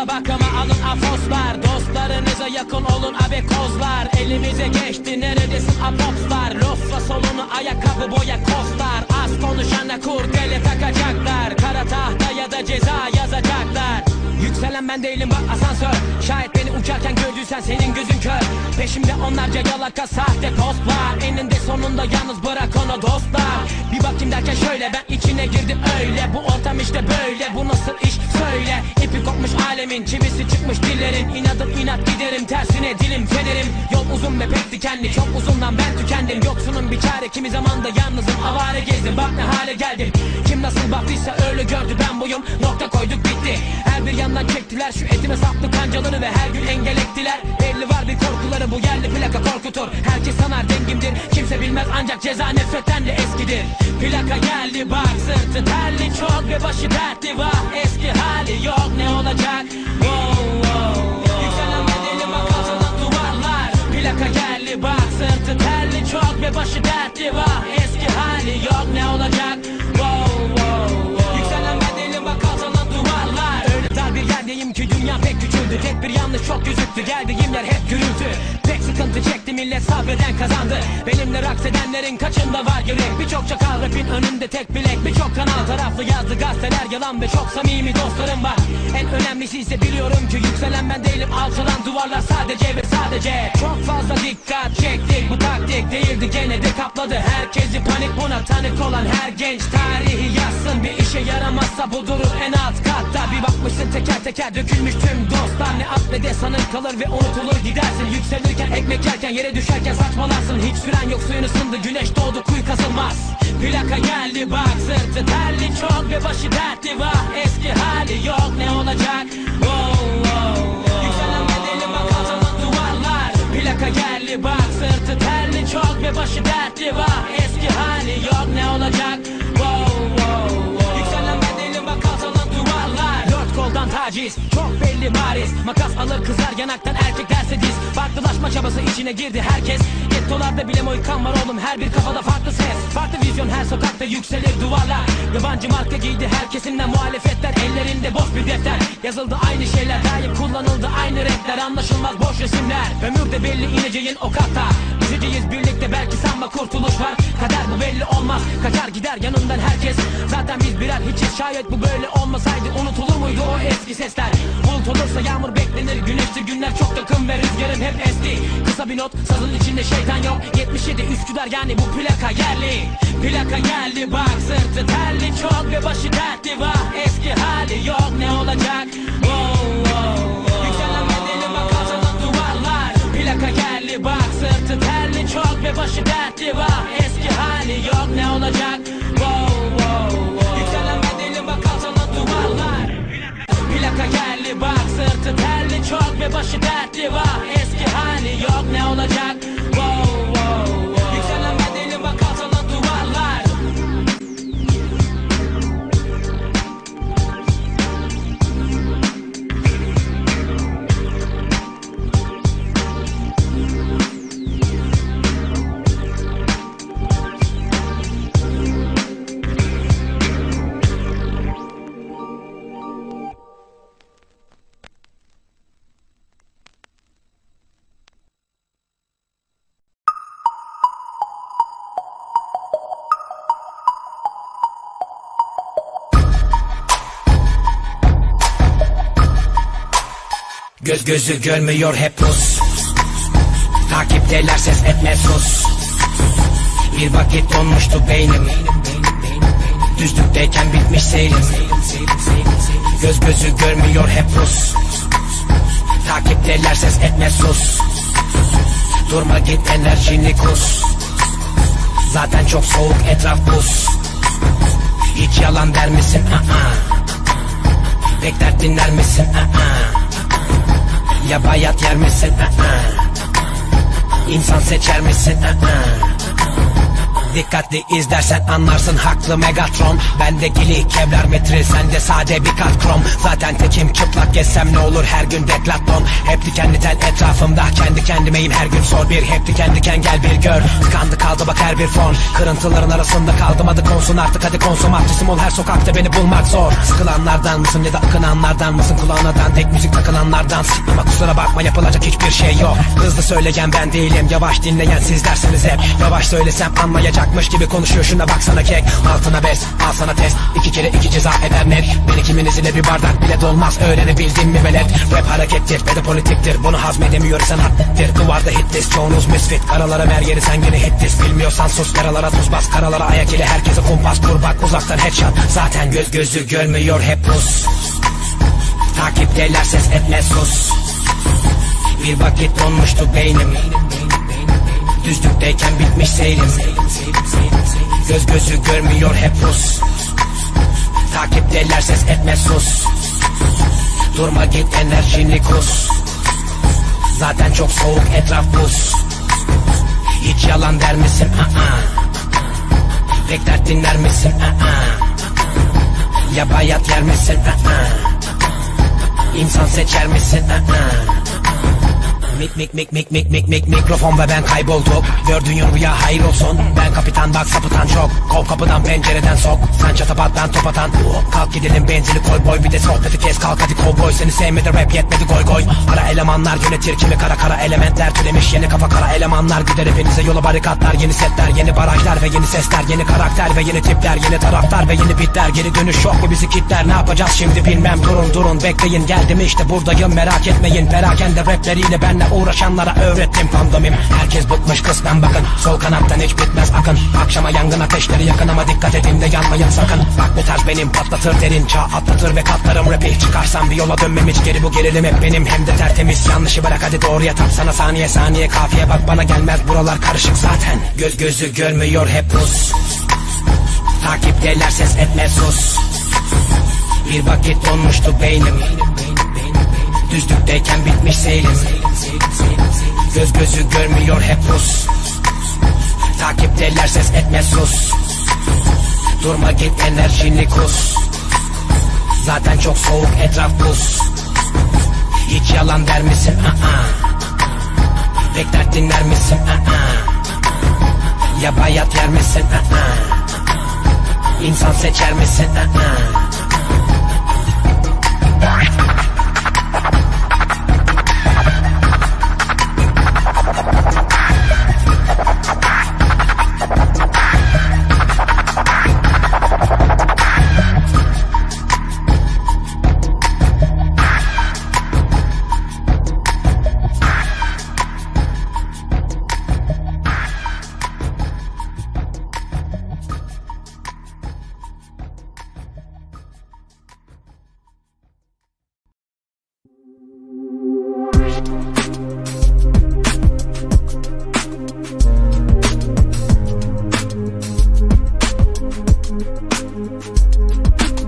Başınıza bakıma alın afoslar, dostlarınıza yakın olun abekozlar. Elimize geçti neredesin apopslar, losla solunu ayakkabı boya koslar. Az konuşana kurdele takacaklar, kara tahta ya da ceza yazacaklar. Yükselen ben değilim bak asansör, şayet beni uçarken gördüysen senin gözün kör. Peşimde onlarca yalaka sahte postlar, eninde sonunda yalnız bırak onu dostlar. Bir bakayım derken şöyle ben içine girdim öyle, bu ortam işte böyle, bu nasıl iş söyle. İpi kopmuş alemin, çivisi çıkmış dillerin, inadım inat giderim tersine dilim federim. Yol uzun ve pek dikenli, çok uzundan ben tükendim. Yoksunun bir çare, kimi zaman da yalnızım, avare gezdim bak ne hale geldim. Kim nasıl baktıysa öyle gördü, ben buyum nokta koyduk bitti. Her bir yandan çektiler şu etime saplı kancaları ve her gün engel ektiler. Belli var bir korkuları, bu yerli plaka korkutur. Herkes sanar dengimdir, kimse bilmez ancak ceza nefretten de eskidir. Plaka geldi bak sırtı terli çok ve başı dertli, vah eski hali yok ne olacak. Wow, wow, wow. Yükselen bedeli bak alçalan duvarlar. Plaka geldi bak sırtı terli çok ve başı dertli, vah eski hali yok ne olacak. Wow, wow, wow. Yükselen bedeli bak alçalan duvarlar. Öyle dar bir yerdeyim ki dünya pek küçüldü, tek bir yanlış çok gözüktü, geldiğim yer hep gürültü. Sıkıntı çekti millet, sabreden kazandı. Benimle raks edenlerin kaçında var yürek. Birçok çakal rapin önümde tek bilek, birçok kanal taraflı yazdı gazeteler yalan ve çok samimi dostlarım var. En önemlisi ise biliyorum ki yükselen ben değilim, alçalan duvarlar sadece ve sadece. Çok fazla dikkat çektik, bu taktik değildi gene de kapladı herkesi panik. Buna tanık olan her genç tarihi yazsın, bir işe yaramazsa bu durur en alt katta. Bir bakmışsın teker teker dökülmüş tüm dostlar, ne at ne de sanır kalır ve unutulur gidersin. Yükselirken ekmek yerken, yere düşerken saçmalarsın. Hiç süren yok, suyun ısındı, güneş doğdu, kuyu kazılmaz. Plaka geldi bak sırtı terli çok ve başı dertli, vah eski hali yok ne olacak. Wow, wow, wow. Yükselen bedeli bak alçalan duvarlar. Plaka geldi bak sırtı terli çok ve başı dertli, vah eski hali yok ne olacak. Wow, wow, wow. Yükselen bedeli bak alçalan duvarlar. Dört koldan taciz çok belli bariz, makas alır kızlar yanaktan erkek derse diz. Farklılaşma çabası içine girdi herkes, gettolarda bile moykan var oğlum, her bir kafada farklı ses, farklı vizyon, her sokakta yükselir duvarlar. Yabancı marka giydi her kesimden muhalefetler, ellerinde boş bir defter, yazıldı aynı şeyler, daim kullanıldı aynı renkler, anlaşılmaz boş resimler. Ömürde belli ineceğin o kata, üzeceğiz birlikte belki, sanma kurtuluş var. Kader bu belli olmaz, kaçar gider yanından herkes, zaten biz birer hiçiz, şayet bu böyle olmasaydı unutulur muydu o eski sesler. Bulut olursa yağmur beklenir, güneşli günler çok yakın ve rüzgarın hep esti. Kısa bir not, sazın içinde şeytan yok, 77 Üsküdar yani bu plaka yerli. Plaka geldi bak sırtı terli çok ve başı dertli, vah eski hali yok ne olacak. Wow, wow, wow. Yükselen bedeli bak alçalan duvarlar. Plaka geldi bak sırtı terli çok ve başı dertli, vah eski hali yok ne olacak. Wow, wow, wow. Yükselen bedeli bak alçalan duvarlar. Plaka geldi bak sırtı terli çok ve başı dertli, vah eski hali yok ne olacak. Wow, wow, wow. Yükselen bedeli bak alçalan duvarlar. Gözü görmüyor hep Rus, takipteler ses etme sus. Bir vakit donmuştu beynim, düzlükteyken bitmiş seyrim. Gözü görmüyor hep Rus, takipteler ses etme sus. Durma git enerjini kus, zaten çok soğuk etraf buz. Hiç yalan der misin? Bekler dinler misin? Ya bayat yer misin? İnsan seçer misin? Dikkatli izlersen anlarsın haklı Megatron. Bende gili kevlar metril, sende sade bir kat krom. Zaten tekim çıplak gezsem ne olur her gün deklaton. Hep diken diken etrafımda, kendi kendimeyim her gün. Sor bir hep diken diken gel bir gör. Tıkandı kaldı bak her bir fon. Kırıntıların arasında kaldım, hadi konsun artık, hadi konsum. Artistim ol her sokakta, beni bulmak zor. Sıkılanlardan mısın ya da akınanlardan mısın? Kulağınadan tek müzik takılanlardan. Ama kusura bakma, yapılacak hiçbir şey yok. Hızlı söyleyen ben değilim, yavaş dinleyen siz dersiniz hep. Yavaş söylesem anlayacakmış gibi konuşuyor, şuna baksana kek. Altına bez, al sana test, 2 kere 2 ceza eder net. Beni kiminiz ile bir bardak bile dolmaz, öğrenebildin mi velet? Rap harekettir ve de politiktir, bunu hazmedemiyor sanattir. Duvarda hittis, çoğunuz misfit, karalara ver yeri sen gene hittis. Bilmiyorsan sus, karalara tuz bas, karalara ayak ile herkese kumpas kur. Bak uzaktan headshot, zaten gözü görmüyor hep pus. Takipteler ses etmez sus. Bir vakit donmuştu beynim, düzlükteyken bitmiş seyrim. Gözü görmüyor hep pus. Takipteler ses etmez sus. Durma git enerjini kus. Zaten çok soğuk etraf buz. Hiç yalan der misin? Tek dert dinler misin? Ya bayat yer misin? İnsan seçer misin? Mikrofon ve ben kaybolduk. Gördüğün rüya hayır olsun. Ben kapitan bak sapıtan çok. Kov kapıdan pencereden sok. Sen çatapattan top atan. Kalk gidelim benzili koy boy. Bir de sohbeti kes kalk hadi kovboy. Seni sevmedi rap yetmedi goy goy. Ara elemanlar yönetir kimi, kara elementler türemiş. Yeni kafa kara elemanlar gider hepinize yola barikatlar. Yeni setler, yeni barajlar ve yeni sesler. Yeni karakter ve yeni tipler. Yeni taraftar ve yeni bitler. Geri dönüş yok mu bizi kitler? Ne yapacağız şimdi bilmem. Durun bekleyin, geldim işte buradayım, merak etmeyin. Perakende rapleriyle benle uğraşanlara öğrettim fandomim. Herkes bıkmış kısmen bakın, sol kanattan hiç bitmez akın. Akşama yangın ateşleri yakın ama dikkat edin de yanmayın sakın. Bak bu tarz benim patlatır derin, çağ atlatır ve katlarım rapi. Çıkarsam bir yola dönmem hiç geri, bu gerilim hep benim hem de tertemiz. Yanlışı bırak hadi doğruya tapsana saniye saniye, kafiye bak bana gelmez buralar karışık zaten. Gözü görmüyor hep pus. Takipteler ses etmez sus. Bir vakit donmuştu beynim, düzlükteyken bitmiş seyrim. Gözü görmüyor hep pus. Takipteler ses etmez sus. Durma git enerjini kus. Zaten çok soğuk etraf buz. Hiç yalan der misin? Pek dert dinler misin? Ya bayat yer misin? İnsan seçer misin?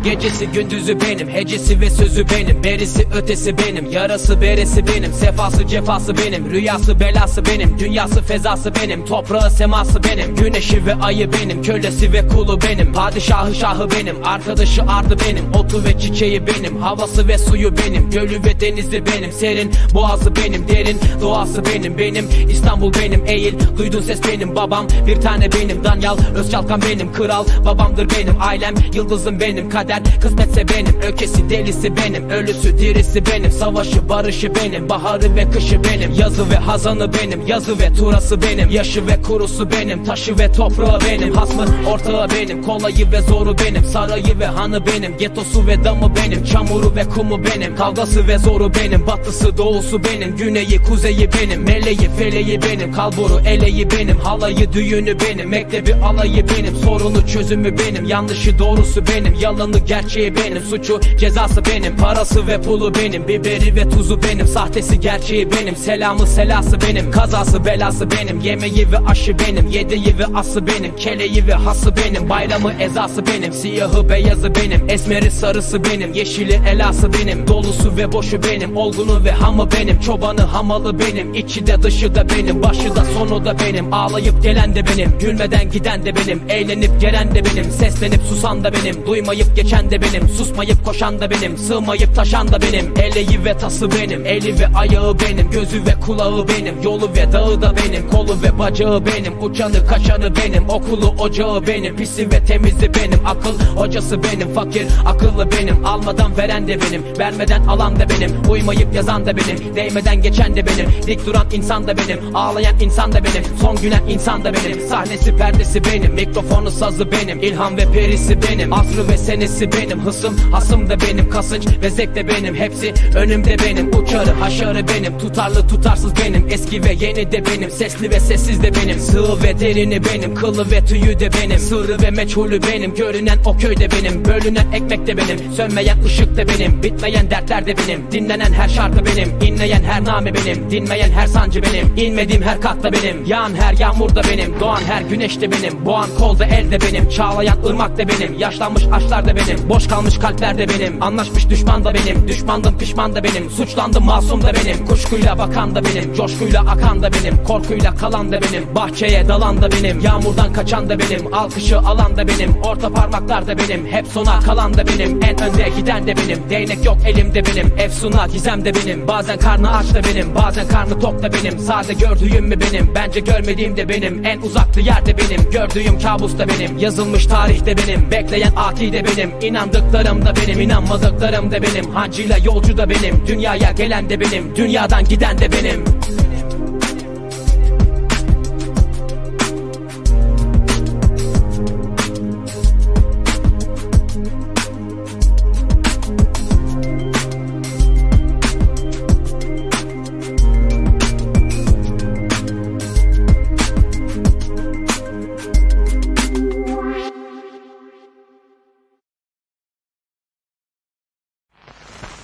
Gecesi gündüzü benim, hecesi ve sözü benim. Berisi ötesi benim, yarası beresi benim. Sefası cefası benim, rüyası belası benim. Dünyası fezası benim, toprağı seması benim. Güneşi ve ayı benim, kölesi ve kulu benim. Padişahı şahı benim, arkadaşı ardı benim. Otu ve çiçeği benim, havası ve suyu benim. Gölü ve denizi benim, serin boğazı benim. Derin doğası benim, İstanbul benim, eğil duydun ses benim. Babam bir tane benim, Danyal Özçalkan benim. Kral babamdır benim, ailem yıldızım benim. Kader kısmetse benim, ökesi delisi benim. Ölüsü dirisi benim, savaşı barışı benim. Baharı ve kışı benim, yazı ve hazanı benim. Yazı ve turası benim, yaşı ve kurusu benim. Taşı ve toprağı benim, hasmı ortağı benim. Kolayı ve zoru benim, sarayı ve hanı benim. Getosu ve damı benim, çamuru ve kumu benim. Kavgası ve zoru benim, batısı doğusu benim. Güneyi kuzeyi benim, meleği feleği benim. Kalburu eleği benim, halayı düğünü benim. Mektebi alayı benim, sorunu çözümü benim. Yanlışı doğrusu benim, yalanı gerçeği şeyi benim, suçu cezası benim, parası ve pulu benim, biberi ve tuzu benim, sahtesi gerçeği benim, selamı selası benim, kazası belası benim, yemeği ve aşı benim, yedeği ve ası benim, keleği ve hası benim, bayramı ezası benim, siyahı beyazı benim, esmeri sarısı benim, yeşili elası benim, dolusu ve boşu benim, olgunu ve hamı benim, çobanı hamalı benim, içi de dışı da benim, başı da sonu da benim, ağlayıp gelen de benim, gülmeden giden de benim, eğlenip gelen de benim, seslenip susan da benim, duymayıp geçen de benim, susmayıp koşan da benim, sığmayıp taşan da benim, eleği ve tası benim, eli ve ayağı benim, gözü ve kulağı benim, yolu ve dağı da benim, kolu ve bacağı benim, uçanı kaçanı benim, okulu ocağı benim, pisi ve temizi benim, akıl hocası benim, fakir akıllı benim, almadan veren de benim, vermeden alan da benim, uymayıp yazan da benim, değmeden geçen de benim, dik duran insan da benim, ağlayan insan da benim, son gülen insan da benim, sahnesi perdesi benim, mikrofonu sazı benim, ilham ve perisi benim, asrı ve senesi benim, hısım hasım da benim, kasınç ve zevk de benim, hepsi önümde benim, uçarı haşarı benim, tutarlı tutarsız benim, eski ve yeni de benim, sesli ve sessiz de benim, sığ ve derini benim, kılı ve tüyü de benim, sırrı ve meçhulü benim, görünen o köyde benim, bölünen ekmek de benim, sönmeyen ışık da benim, bitmeyen dertler de benim, dinlenen her şarkı benim, inleyen her name benim, dinmeyen her sancı benim, inmediğim her katta benim, yağan her yağmur da benim, doğan her güneş de benim, boğan kol da el de benim, çağlayan ırmak da benim, yaşlanmış aşklar da benim, boş kalmış kalpler de benim, anlaşmış düşman da benim, düşmandım pişman da benim, suçlandım masum da benim, kuşkuyla bakan da benim, coşkuyla akan da benim, korkuyla kalan da benim, bahçeye dalan da benim, yağmurdan kaçan da benim, alkışı alan da benim, orta parmaklar da benim, hep sona kalan da benim, en önde giden de benim, değnek yok elimde benim, efsuna gizem de benim, bazen karnı aç da benim, bazen karnı tok da benim, sade gördüğüm mü benim, bence görmediğim de benim, en uzaklı yerde benim, gördüğüm kabus da benim, yazılmış tarih de benim, bekleyen akide benim, inandıklarım da benim, inanmadıklarım da benim, hancıyla yolcu da benim, dünyaya gelen de benim, dünyadan giden de benim.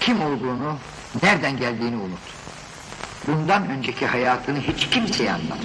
Kim olduğunu, nereden geldiğini unut. Bundan önceki hayatını hiç kimseye anlatma.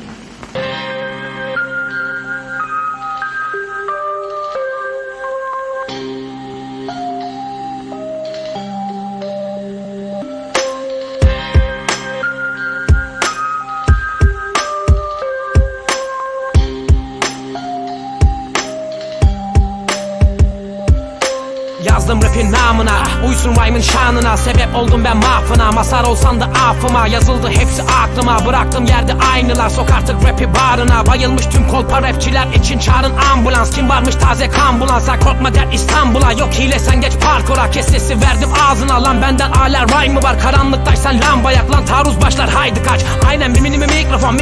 Yazdım rapin namına, uysun rhyme'ın şanına, sebep oldum ben mahfına, masar olsan da afıma, yazıldı hepsi aklıma, bıraktım yerde aynılar, sok artık rapi barına, bayılmış tüm kolpa rapçiler için çağırın ambulans, kim varmış taze kambulans, sen korkma der İstanbul'a, yok hile sen geç parkura, kes sesi verdim ağzına, lan benden hala rhyme'ı var, karanlıktaysan lamba yak, lan taarruz başlar haydi kaç, aynen minimi mikrofon,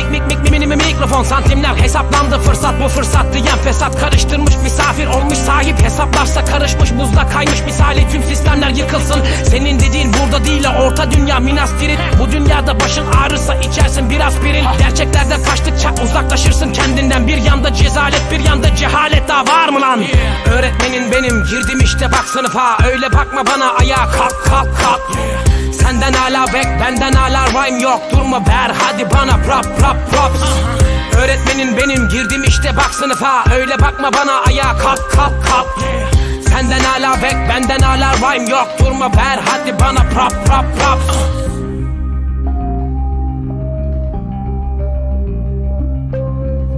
minimi mikrofon, santimler hesaplandı, fırsat bu fırsat diyen fesat, karıştırmış misafir olmuş sahip, hesaplarsa karışmış buzda kaymış misali, tüm sistemler yıkılsın. Senin dediğin burada değil orta dünya Minas Tirith. Bu dünyada başın ağrırsa içersin biraz aspirin. Gerçeklerden kaçtıkça uzaklaşırsın kendinden. Bir yanda cezalet bir yanda cehalet, daha var mı lan? Yeah. Öğretmenin benim, girdim işte bak sınıfa. Öyle bakma bana, ayağa kalk kalk kalk. Yeah. Senden hala bek, benden hala rhyme yok. Durma ver hadi bana prop prop props. Öğretmenin benim, girdim işte bak sınıfa. Öyle bakma bana, ayağa kalk kalk kalk. Yeah. Senden hala bek, benden hala rhyme yok. Durma ver hadi bana prop prop prop.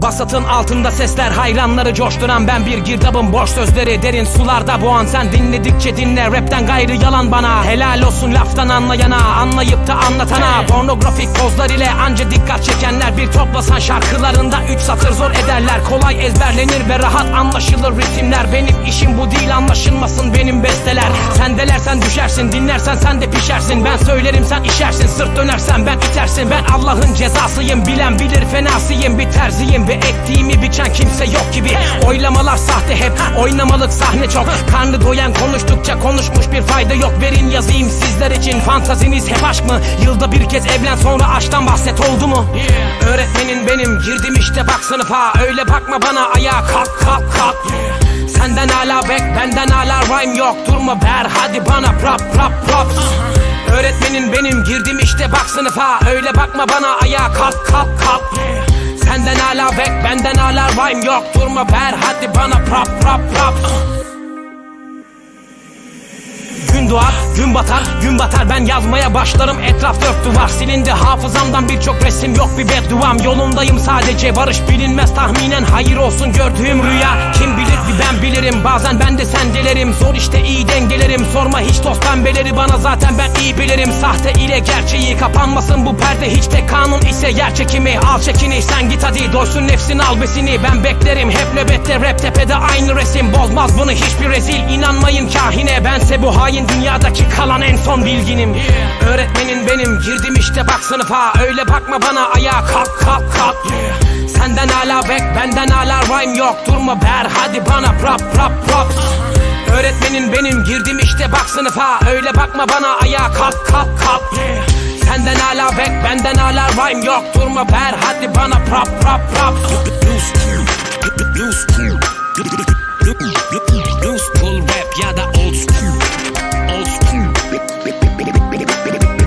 Basatın altında sesler hayranları coşturan ben, bir girdabım boş sözleri derin sularda boğan sen, dinledikçe dinle rapten gayrı yalan bana, helal olsun laftan anlayana, anlayıp da anlatana, pornografik pozlar ile anca dikkat çekenler, bir toplasan şarkılarında 3 satır zor ederler, kolay ezberlenir ve rahat anlaşılır ritimler, benim işim bu değil anlaşılmasın benim besteler, sen delersen düşersin, dinlersen sen de pişersin, ben söylerim sen işersin, sırt dönersen ben itersin, ben Allah'ın cezasıyım, bilen bilir fenasıyım, bir terziyim ve ektiğimi biçen kimse yok gibi. Oylamalar sahte hep, oynamalık sahne çok. Karnı doyan konuştukça konuşmuş bir fayda yok. Verin yazayım sizler için, fantaziniz hep aşk mı? Yılda bir kez evlen, sonra aşktan bahset, oldu mu? Öğretmenin benim, girdim işte bak sınıfa. Öyle bakma bana, ayağa kalk kalk kalk. Senden hala bek, benden hala rhyme yok. Durma ber, hadi bana prop prop prop. Öğretmenin benim, girdim işte bak sınıfa. Öyle bakma bana, ayağa kalk kalk kalk. Senden hala bek, benden hala rhyme yok. Durma ber, hadi bana prop prop prop. Gün doğar, gün batar, gün batar, ben yazmaya başlarım. Etraf dört duvar silindi, hafızamdan birçok resim yok bir bedduam. Yolundayım sadece, varış bilinmez tahminen. Hayır olsun gördüğüm rüya, kim bilir bir ben bilirim. Bazen ben de sen delerim, zor işte iyi dengelerim. Sorma hiç toz pembeleri bana, zaten ben iyi bilirim. Sahte ile gerçeği, kapanmasın bu perde hiç de. Kanun ise yer çekimi, al çekini sen git hadi. Doysun nefsin al besini, ben beklerim. Hep nöbette rap tepede, aynı resim. Bozmaz bunu hiçbir rezil, inanmayın kahine. Bense bu hain dünyadaki kalan en son bilginim. Öğretmenin benim, girdim işte bak sınıfa. Öyle bakma bana, ayağa kalk kalk kalk. Senden hala bek, benden hala rhyme yok. Durma ber, hadi bana prop prop prop. Öğretmenin benim, girdim işte bak sınıfa. Öyle bakma bana, ayağa kalk kalk kalk. Senden hala bek, benden hala rhyme yok. Durma ber, hadi bana prop prop prop. New school rap ya da old school.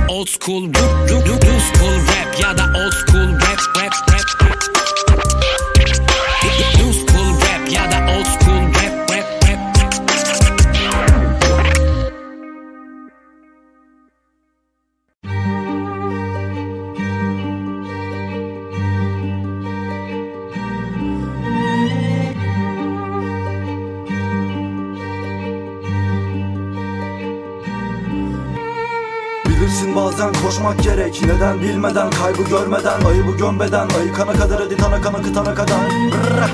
Old school, new school rap ya da old school rap, rap. New school rap ya da old school rap, Bazen koşmak gerek, neden bilmeden, kaybı görmeden, ayıbı gömmeden, ayıkana kadar hadi tanıkan akıtana kadar.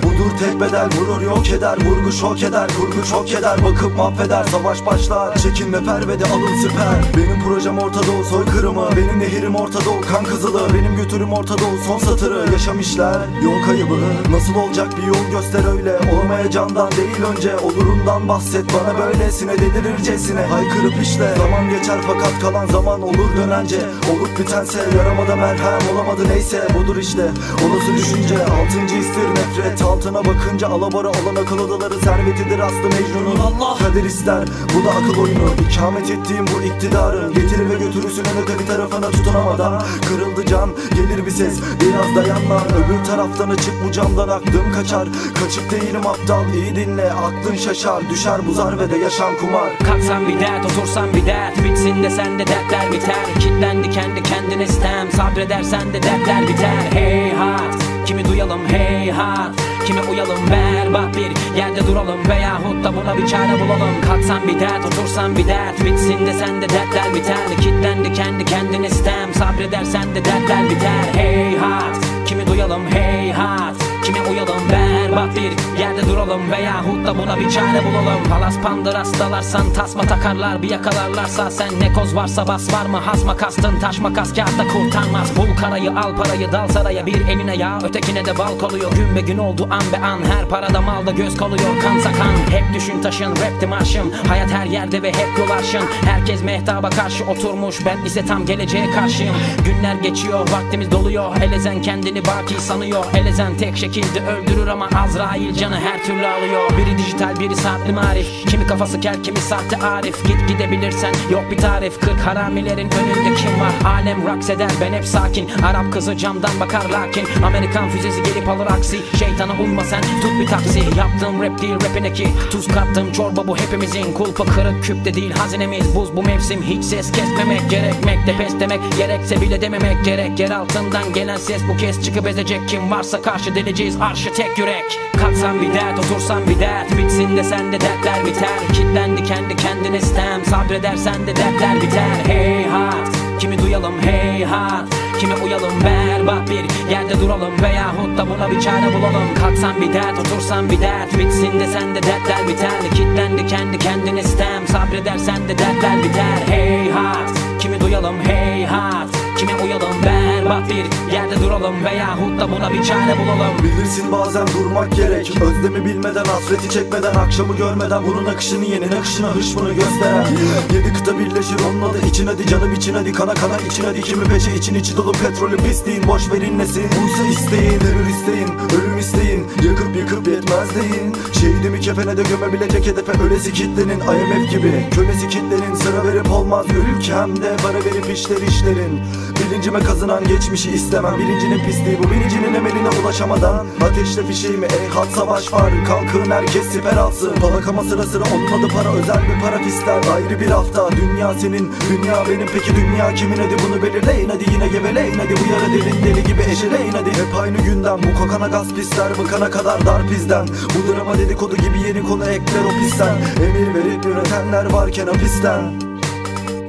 Budur tek bedel, vurur yok eder, vurgu şok eder, kurgu şok eder, bakıp mahveder, savaş başlar, çekinme pervede, alın süper. Benim projem Ortadoğu soykırımı, benim nehirim Ortadoğu kan kızılı, benim götürüm Ortadoğu son satırı. Yaşam işler yol kaybı, nasıl olacak bir yol göster öyle, olamayacağından değil önce olurundan bahset bana, böylesine delirircesine haykırıp işle. Zaman geçer fakat kalan zaman olur dönence, olup bitense yaramada merhem, olamadı neyse budur işte olası düşünce. Altıncı istir nefret, altına bakınca alabora olan akıl odaları servetidir aslı Mecnun'un. Allah kader ister, bu da akıl oyunu. İkamet ettiğim bu iktidarın getiri ve götürüsünün öteki tarafına tutunamadan kırıldı can, gelir bir ses biraz dayanlar, öbür taraftan açık bu camdan aklım kaçar. Kaçık değilim aptal, iyi dinle, aklın şaşar, düşer buzar ve de yaşam kumar. Kalksan bir dert, otursan bir dert, bitsin de sende dertler biter. Kitlendi kendi kendine sistem, sabredersen de dertler biter. Heyhat, kimi duyalım heyhat, kime uyalım, berbat bir yerde duralım veyahut da buna bir çare bulalım. Kalksan bir dert, otursan bir dert, bitsin de sende dertler biter. Kitlendi kendi kendine sistem, sabredersen de dertler biter. Heyhat, kimi duyalım heyhat, kime uyalım, berbat bir yerde duralım veyahut da buna bir çare bulalım. Palas pandır hastalarsan tasma takarlar, bir yakalarlarsa sen ne koz varsa bas, var mı hasma kastın taş makas kağıtta kurtarmaz. Bul karayı, al parayı, dal saraya, bir eline yağ ötekine de bal kalıyor. Gün be gün oldu an be an, her parada malda göz kalıyor, kansa kan. Hep düşün taşın, rapti marşım, hayat her yerde ve hep yol arşın. Herkes mehtaba karşı oturmuş, ben ise tam geleceğe karşıyım. Günler geçiyor, vaktimiz doluyor, elezen kendini baki sanıyor, elezen tek şekil öldürür ama Azrail canı her türlü alıyor. Biri dijital, biri saatli marif, kimi kafası kel, kimi sahte arif. Git gidebilirsen yok bir tarif, 40 haramilerin önünde kim var? Alem raks eder, ben hep sakin. Arap kızı camdan bakar lakin Amerikan füzesi gelip alır aksi. Şeytana uyma sen, tut bir taksi. Yaptığım rap değil rapine ki tuz kattım çorba, bu hepimizin kulpa. Kırık küpte değil hazinemiz buz, bu mevsim hiç ses kesmemek gerekmekte. Pes demek gerekse bile dememek gerek. Yer altından gelen ses bu kez çıkıp ezecek, kim varsa karşı deleceğiz arşı tek yürek. Kalksan bir dert, otursan bir dert, bitsin de sende dertler biter. Kitlendi kendi kendine sistem, sabredersen de dertler biter. Heyhat, kimi duyalım heyhat, kime uyalım, berbat bir yerde duralım veyahut da buna bir çare bulalım. Kalksan bir dert, otursan bir dert, bitsin de sende dertler biter. Kitlendi kendi kendine sistem, sabredersen de dertler biter. Heyhat, kimi duyalım heyhat, kime uyalım, berbat berbat bir yerde duralım veyahut da buna bir çare bulalım. Bilirsin bazen durmak gerek, özlemi bilmeden, hasreti çekmeden, akşamı görmeden, bunun akışını yenin, akışına hışmını gösteren. Yedi kıta birleşir onun adı, için hadi canım için hadi, kana kana için hadi, kimi peşe için içi dolu petrolü pisliğin, boş verin nesin, bulsa isteyin, ölür isteyin, ölüm isteyin, yakıp yıkıp yetmez deyin. Şehidimi kefene de gömebilecek hedefe, ölesi kitlenin IMF gibi, kölesi kitlenin, sıra verip olmaz ülke hem de bana verip işlerin. Bilincime kazınan geçmişi istemem, bilincinin pisliği bu, bilincinin emeline ulaşamadan ateşle fişeğimi, eyhat savaş var, kalkın herkes siper alsın. Balakama sıra sıra olmadı para, özel bir parafisler, ayrı bir hafta. Dünya senin, dünya benim, peki dünya kimin, hadi bunu belirleyin, hadi yine geveleyin, hadi bu yara derin deli gibi eşeleyin, hadi hep aynı gündem, bu kokana gaz pisler, bıkana kadar dar bizden. Bu drama dedikodu gibi yeni konu ekler o pisten, emir verip yönetenler varken hapisten,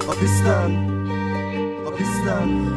hapisten, hapisten.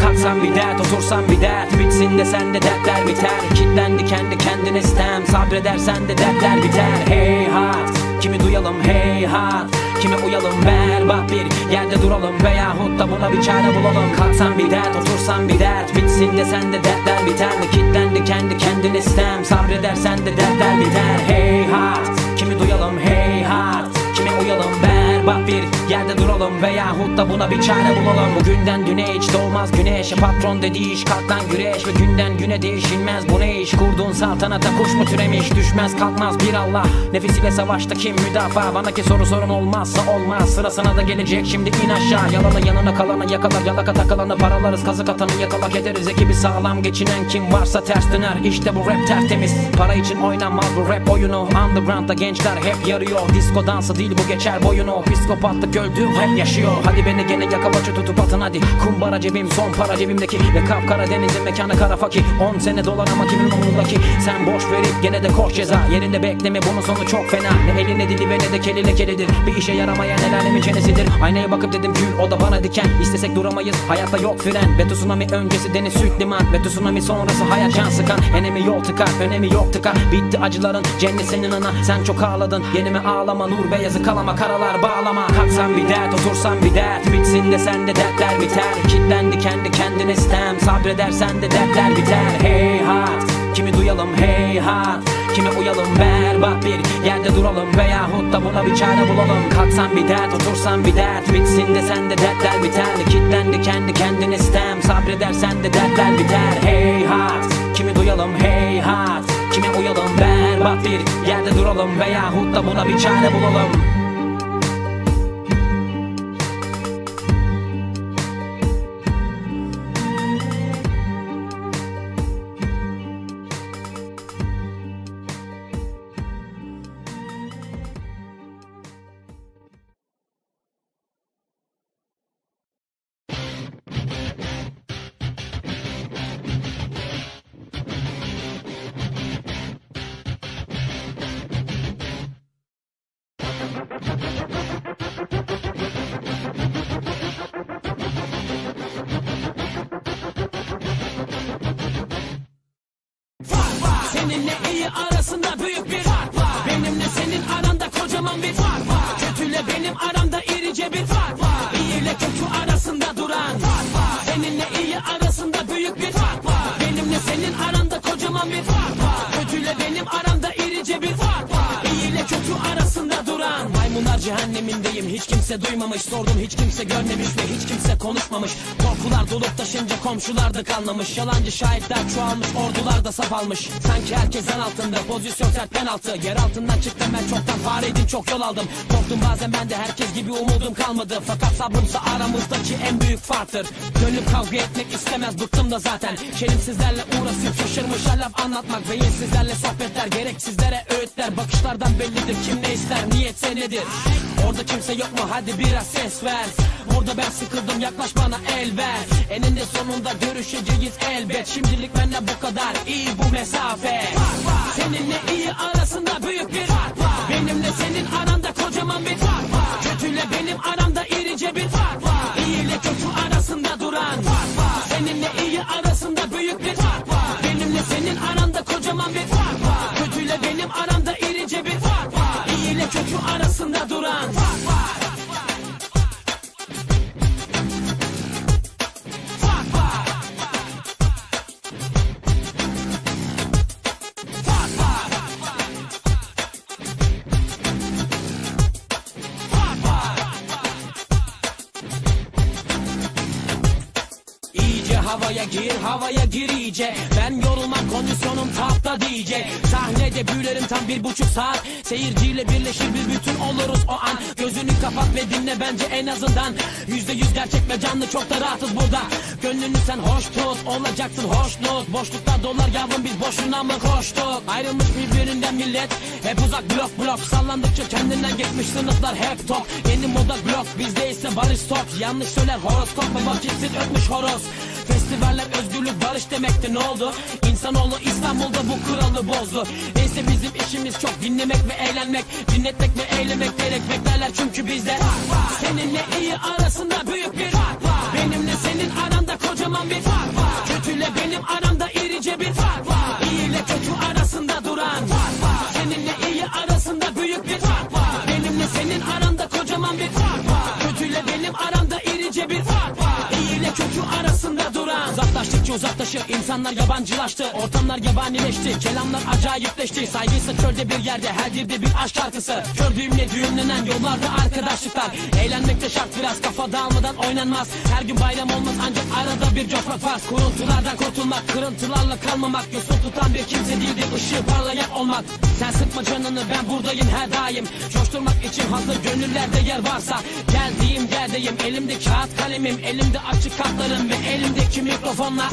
Kalksan bir dert, otursan bir dert, bitsin de sende dertler biter. Kitlendi kendi kendine sistem, sabredersen de dertler biter. Heyhat, kimi duyalım heyhat, kime uyalım, berbat bir yerde duralım veyahut da buna bir çare bulalım. Kalksan bir dert, otursan bir dert, bitsin de sende dertler biter. Kitlendi kendi kendine sistem, sabredersen de dertler biter. Heyhat, kimi duyalım heyhat, kime uyalım, berbat bir yerde duralım veyahut da buna bir çare bulalım. Bugünden düne hiç doğmaz güneş, patron dediği iş, kalktan güreş ve günden güne değişilmez bu ne iş. Kurduğun saltanata kuş mu türemiş, düşmez kalkmaz bir Allah, nefisiyle savaşta kim müdafaa. Bana ki soru sorun olmazsa olmaz, sırasına da gelecek şimdi in aşağı. Yalanı yanına kalanı yakalar, yalaka takılanı paralarız, kazık atanı yakalak ederiz. Ekibi sağlam geçinen kim varsa ters döner, işte bu rap tertemiz. Para için oynanmaz bu rap oyunu, underground'da gençler hep yarıyor. Disko dansı değil bu, geçer boyunu. Psikopatlık öldü, rap yaşıyor. Hadi beni gene yakabaçı tutup atın hadi. Kumbara cebim, son para cebimdeki. Lakap Karadeniz'in mekanı kara fakir. 10 sene dolar ama kimin umurundaki. Sen boş verip gene de koş ceza, yerinde bekleme bunun sonu çok fena. Ne eline dili ve ne de kelile kelidir, bir işe yaramayan el alemin çenesidir. Aynaya bakıp dedim gül, o da bana diken. İstesek duramayız, hayatta yok fren. Ve tsunami öncesi deniz süt liman, ve tsunami sonrası hayat can sıkan. Enemi yol tıkar, önemi yok tıkar. Bitti acıların, cennet senin ana. Sen çok ağladın, yenime ağlama. Nur beyazı kalama, karalar bağlama. Kalksan bir dert, otursan bir dert, bitsin de sende dertler biter. Kitlendi kendi kendine sistem, sabredersen de dertler biter. Heyhat, kimi duyalım heyhat, kime uyalım, berbat bir yerde duralım veyahut da buna bir çare bulalım. Kalksan bir dert, otursan bir dert, bitsin de sende dertler biter. Kitlendi kendi kendine sistem, sabredersen de dertler biter. Heyhat, kimi duyalım heyhat, kime uyalım, berbat bir yerde duralım veyahut da buna bir çare bulalım. Seninle iyi arasında büyük bir fark var. Benimle senin aranda kocaman bir fark var. Kötüyle benim aramda irice bir fark var. İyi ile kötü arasında duran fark var. Seninle iyi arasında büyük bir fark var. Benimle senin aranda kocaman bir fark var. Kötüyle benim aramda irice bir fark var. İyi ile kötü arasında duran. Maymunlar cehennemindeyim, hiç kimse duymamış. Sordum, hiç kimse görmemiş ve hiç kimse konuşmamış. Korkular dolup taşınca komşular da kanlamış. Yalancı şahitler çoğalmış, ordular da saf almış. Sanki herkes en altında, pozisyon sert penaltı. Yer altından çıktım ben çoktan, fareydim çok yol aldım. Korktum bazen ben de herkes gibi, umudum kalmadı. Fakat sabrımsa aramızdaki en büyük farktır. Gönlüm kavga etmek istemez, bıktım da zaten. Şerifsizlerle uğraşıp şaşırmışa laf anlatmak. Beyinsizlerle sohbetler, gereksizlere öğütler. Bakışlardan bellidir kim ne ister, niyetse nedir. Orada kimse yok mu, hadi biraz ses ver. Burada ben sıkıldım, yaklaş bana el ver. Eninde sonunda görüşeceğiz elbet. Şimdilik benle bu kadar, iyi bu mesafe. Seninle iyi arasında büyük bir fark var. Benimle senin aranda kocaman bir fark var. Kötüyle benim aramda irice bir fark var. İyi ile kötü arasında duran fark var. Seninle iyi arasında büyük bir fark var. Benimle senin aranda kocaman bir fark var. Kötüyle benim aramda irice bir fark var. İyi ile kötü arasında duran fark var. Fuck, fuck. havaya gir iyice. Ben yorulmam, kondisyonum tahta DJ. Sahnede büyülerim tam 1,5 saat. Seyirciyle birleşir, bir bütün oluruz o an. Gözünü kapat ve dinle, bence en azından %100 gerçek ve canlı, çok da rahatız burada. Gönlünü sen hoş tut, olacaksın hoşnut. Boşlukta dolar yavrum, biz boşuna mı koştuk? Ayrılmış birbirinden millet, hep uzak blok. Sallandıkça kendinden geçmiş sınıflar hep top. Yeni moda blok, bizde ise barış top. Yanlış söyler horoskop ve vakitsiz ötmüş horoz. Festivaller özgürlük, barış demekti, ne oldu? İnsanoğlu İstanbul'da bu kuralı bozdu. Neyse bizim işimiz çok, dinlemek ve eğlenmek, dinletmek ve eylemek gerek beklerler çünkü bizde. Seninle iyi arasında büyük bir fark var. Benimle senin aranda kocaman bir fark var. Kötüyle benim aramda irice bir fark var. İyi ile kötü arasında duran fark var. Seninle iyi arasında büyük bir fark var. Benimle senin aranda kocaman bir fark var. Kötüyle benim aramda irice bir fark var. İyi ile kötü arasında duran. Uzaklaştıkça uzaklaşır, insanlar yabancılaştı. Ortamlar yabanileşti, kelamlar acayipleşti. Saygıysa çölde bir yerde, her dilde bir aşk şarkısı. Gördüğümle düğümlenen yollarda arkadaşlıklar. Eğlenmekte şart biraz, kafa dağılmadan oynanmaz. Her gün bayram olmaz, ancak arada bir cofra farz. Kuruntulardan kurtulmak, kırıntılarla kalmamak. Yosun tutan bir kimse değildir, ışığı parlayan olmak. Sen sıkma canını, ben buradayım her daim. Coşturmak için hazır gönüllerde yer varsa geldiğim yerdeyim. Elimde kağıt kalemim, elimde açık kartlarım ve elimdeki mikrofonla.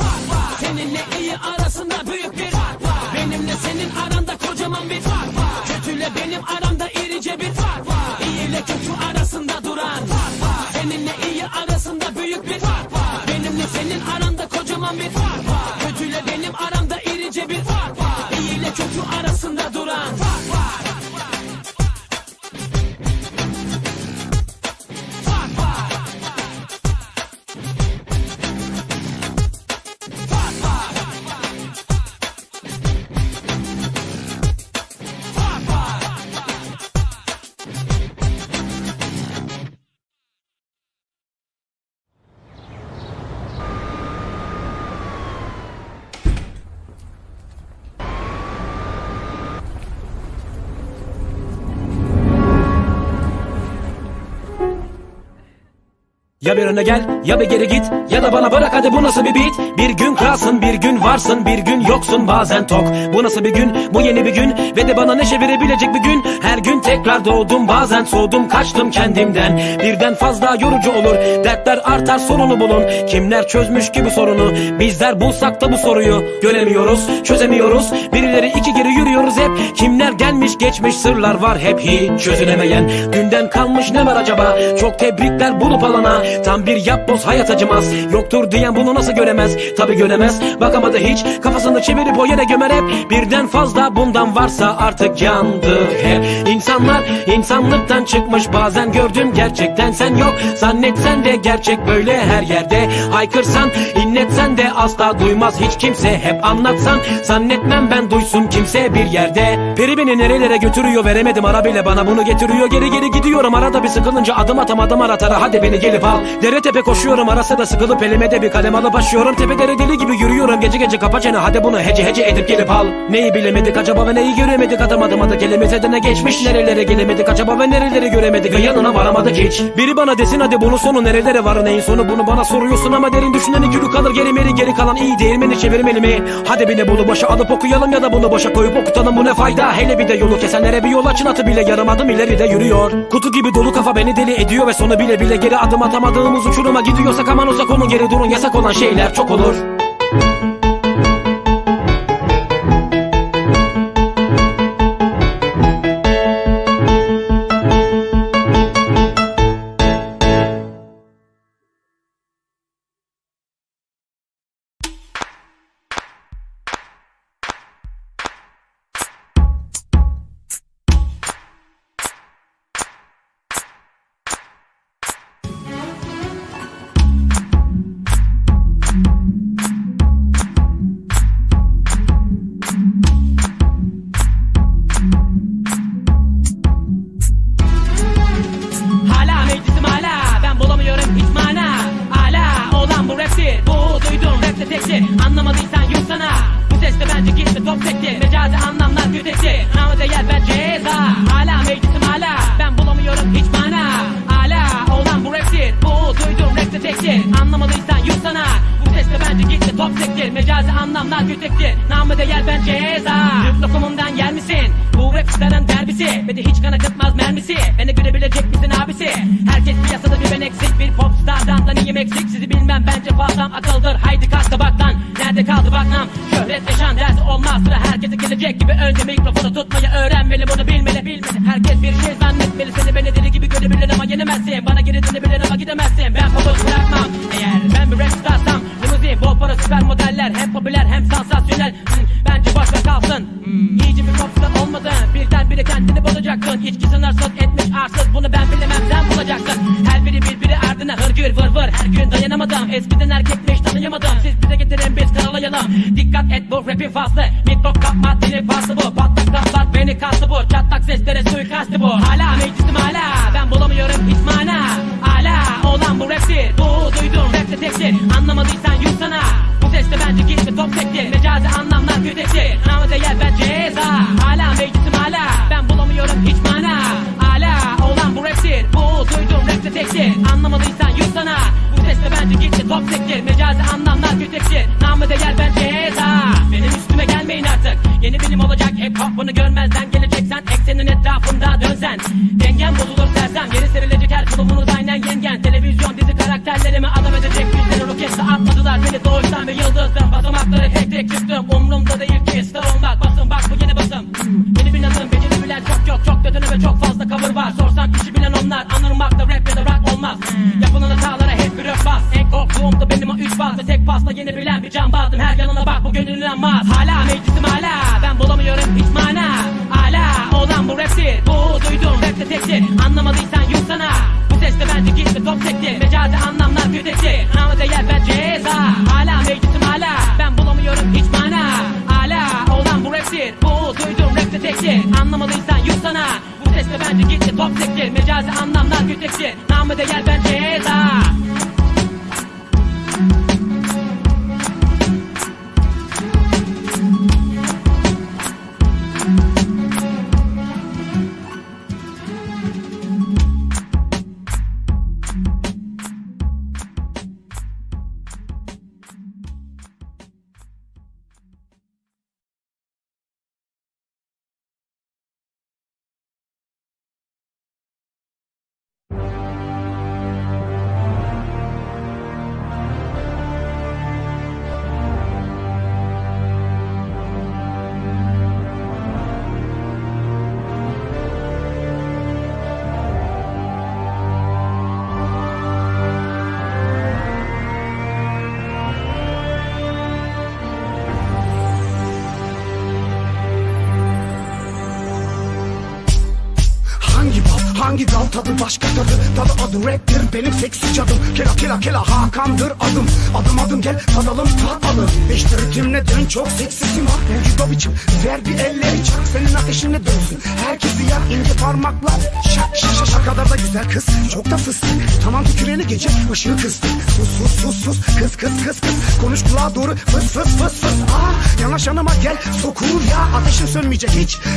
Seninle iyi arasında büyük bir fark var. Benimle senin aranda kocaman bir fark var. Kötüyle benim aramda irice bir fark var. İyi ile kötü arasında duran fark var. Seninle iyi arasında büyük bir fark var. Benimle senin aranda kocaman bir fark var. Kötüyle benim aramda irice bir fark var. İyi ile kötü arasında duran fark var. Ya bir öne gel, ya bir geri git, ya da bana bırak, hadi bu nasıl bir beat? Bir gün kralsın, bir gün varsın, bir gün yoksun, bazen tok. Bu nasıl bir gün, bu yeni bir gün ve de bana neşe verebilecek bir gün. Her gün tekrar doğdum, bazen soğudum, kaçtım kendimden. Birden fazla yorucu olur, dertler artar, sorunu bulun. Kimler çözmüş ki bu sorunu, bizler bulsak da bu soruyu göremiyoruz, çözemiyoruz. Birileri iki geri yürüyoruz hep, kimler gelmiş geçmiş sırlar var hep hiç çözülemeyen. Dünden kalmış ne var acaba, çok tebrikler bulup alana. Tam bir yapboz, hayat acımaz. Yoktur diyen bunu nasıl göremez? Tabi göremez, bakamadı hiç. Kafasını çevirip o yere gömer hep. Birden fazla bundan varsa artık yandık hep. İnsanlar insanlıktan çıkmış, bazen gördüm gerçekten sen yok. Zannetsen de gerçek böyle her yerde. Haykırsan, inletsen de asla duymaz hiç kimse. Hep anlatsan, zannetmem ben duysun kimse bir yerde. Peri beni nerelere götürüyor, veremedim arabayla bana bunu getiriyor. Geri gidiyorum, arada bir sıkılınca adım atamadım aratara. Hadi beni gelip al. Dere tepe koşuyorum, arasa da sıkılıp elime de bir kalem alıp başlıyorum. Tepelere deli gibi yürüyorum, gece kapa çene, hadi bunu hece edip gelip al. Neyi bilemedik acaba ve neyi göremedik, atamadım adı kelime sedene geçmiş. Nerelere gelemedik acaba ve nereleri göremedik, yanına varamadık hiç. Biri bana desin hadi bunun sonu nerelere var, neyin sonu, bunu bana soruyorsun ama derin düşünen gülü kalır gerimeri, geri kalan iyi değirmeni çevirmeli mi? Hadi bile bunu boşa alıp okuyalım ya da bunu boşa koyup okutalım, bu ne fayda? Hele bir de yolu kesenlere bir yol açın, atı bile yaramadım ileride yürüyor. Kutu gibi dolu kafa beni deli ediyor ve sonu bile geri adım atamadım. Adımız uçuruma gidiyorsak aman uzak olun, geri durun, yasak olan şeyler çok olur. anlamlar yüksektir, namı değer ben ceza. Türk lokumundan yer misin? Bu rap kısaran derbisi, beni hiç kana kıtmaz mermisi. Beni görebilecek misin abisi? Herkes piyasada bir ben eksik, bir popstardan da neyim eksik? Sizi bilmem bence fazlam akıldır, haydi kalk tabaktan. Nerede kaldı baklam? Şöhret yaşan dersi olmaz, sıra herkese gelecek gibi. Önce mikrofonu tutmayı öğrenmeli, bunu bilmeli. Herkes bir şey zannetmeli, seni beni deli gibi görebilir ama yenemezsin. Bana geri dönebilir ama gidemezsin, ben kabul bırakmam. Eğer ben bir rap starsam, limuzin, bol para, süper modeller, hem popüler hem sansasyonel. Bence boş ver kalsın, iyice bir popstar olmadın. Birdenbire kendini bulacaksın, içki sınırsız etmiş arsız, bunu ben bilemem sen bulacaksın. Her biri birbiri ardına hırgür vır, her gün dayanamadım. Eskiden erkekmiş tanıyamadım, siz bize getirin biz karalayalım. Dikkat et bu rapin faslı, mikrop kapma dili faslı bu. Patlak kaplar beni kastı bu, çatlak seslere suikastı bu. Hala meclisim hala, ben bulamıyorum hiç mana. Hala olan bu raptir, bu duydum rapte tektir. Anlamadıysan yut sana, bu sesle bence gitme top tektir. Mecazi anlamlar güteştir, namı değer ben ceza. Hala meclisim hala, ben bulamıyorum hiç mana. Hala olan bu raptir, bu duydum rapte tektir. Anlamadıysan yut sana, bu sesle bence gitme top tektir. Mecazi anlamlar güteştir, namı değer ben ceza. Benim üstüme gelmeyin artık, yeni bilim olacak hep hop, bunu görmezden geleceksen eksenin etrafında dönsen. Dengen bozulur sersem, geri serilecek her kılıfınız aynen yengen. Televizyon dizi karakterlerimi adam edecek bizleri, roketle atmadılar beni doğuştan ve yıldızdan. Basamakları tek tek çıktım, umrumda değil ki star olmak. Basın bak bu yeni basım, beni bir nazım beceri bilen çok kötünü ve çok fazla cover var. Sorsan kişi bilen onlar, anırmakta rap ya da rock olmaz. Yapılan hatalara hep bir röp bas, en korktuğumda benim o üç bas ve tek pasla yeni bilen bir can bazdım. Her yanına bak bu gönlünü anmaz. Hala meclisim hala, ben bulamıyorum hiç mana. Hala olan bu raptir, bu duydum rapte tektir. Anlamadıysan yut sana, bu sesle bence gitme top tektir. Mecazi anlamlar güdektir, namı değer ben ceza. Hala meclisim hala, ben bulamıyorum hiç mana. Hala olan bu raptir, bu duydum rapte tektir. Anlamadıysan yut sana, bu sesle bence gitme top tektir. Mecazi anlamlar güdektir, namı değer ben ceza. Hangi dal tadı başka tadı adı raptir benim seksi cadım. Kela kela kela Hakan'dır adım, adım adım gel tadalım tatlı. İşte ritimle dön çok seksisim bak vücuda biçim, ver bir elleri çak. Senin ateşinle dönsün herkesi yak, ince parmaklar şak şak şak. Kadar da güzel kız, çok da fıstık. Tamam tüküreni gece ışığı kıstık. Sus kız konuş kulağa doğru fıs. Aa, yanaş yanıma gel sokulur ya. Ateşin sönmeyecek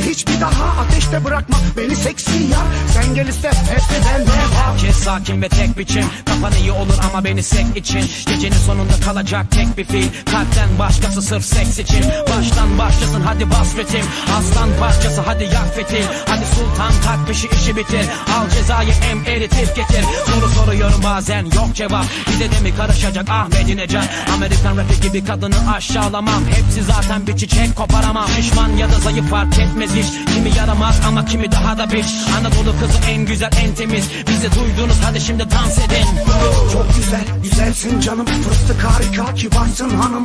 hiç bir daha. Ateşte bırakma beni seksi ya. Sen gel iste hepsi bende var. Kes sakin ve tek biçim, kafan iyi olur ama beni sek için. Gecenin sonunda kalacak tek bir fiil, kalpten başkası sırf seks için. Baştan başlasın hadi bas ritim, aslan parçası hadi yak fitil. Hadi sultan tak peşi işi bitir, al cezayı em eritif getir. Soru soruyorum bazen yok cevap, bize de mi karışacak Ahmet'in Ecem? Amerikan rapi gibi kadını aşağılamam, hepsi zaten bir çiçek koparamam. Şişman ya da zayıf fark etmez hiç, kimi yaramaz ama kimi daha da biç. Anadolu kızı en güzel en temiz, bizi duydunuz hadi şimdi dans edin. Çok güzelsin canım, fıstık harika kibarsın hanım.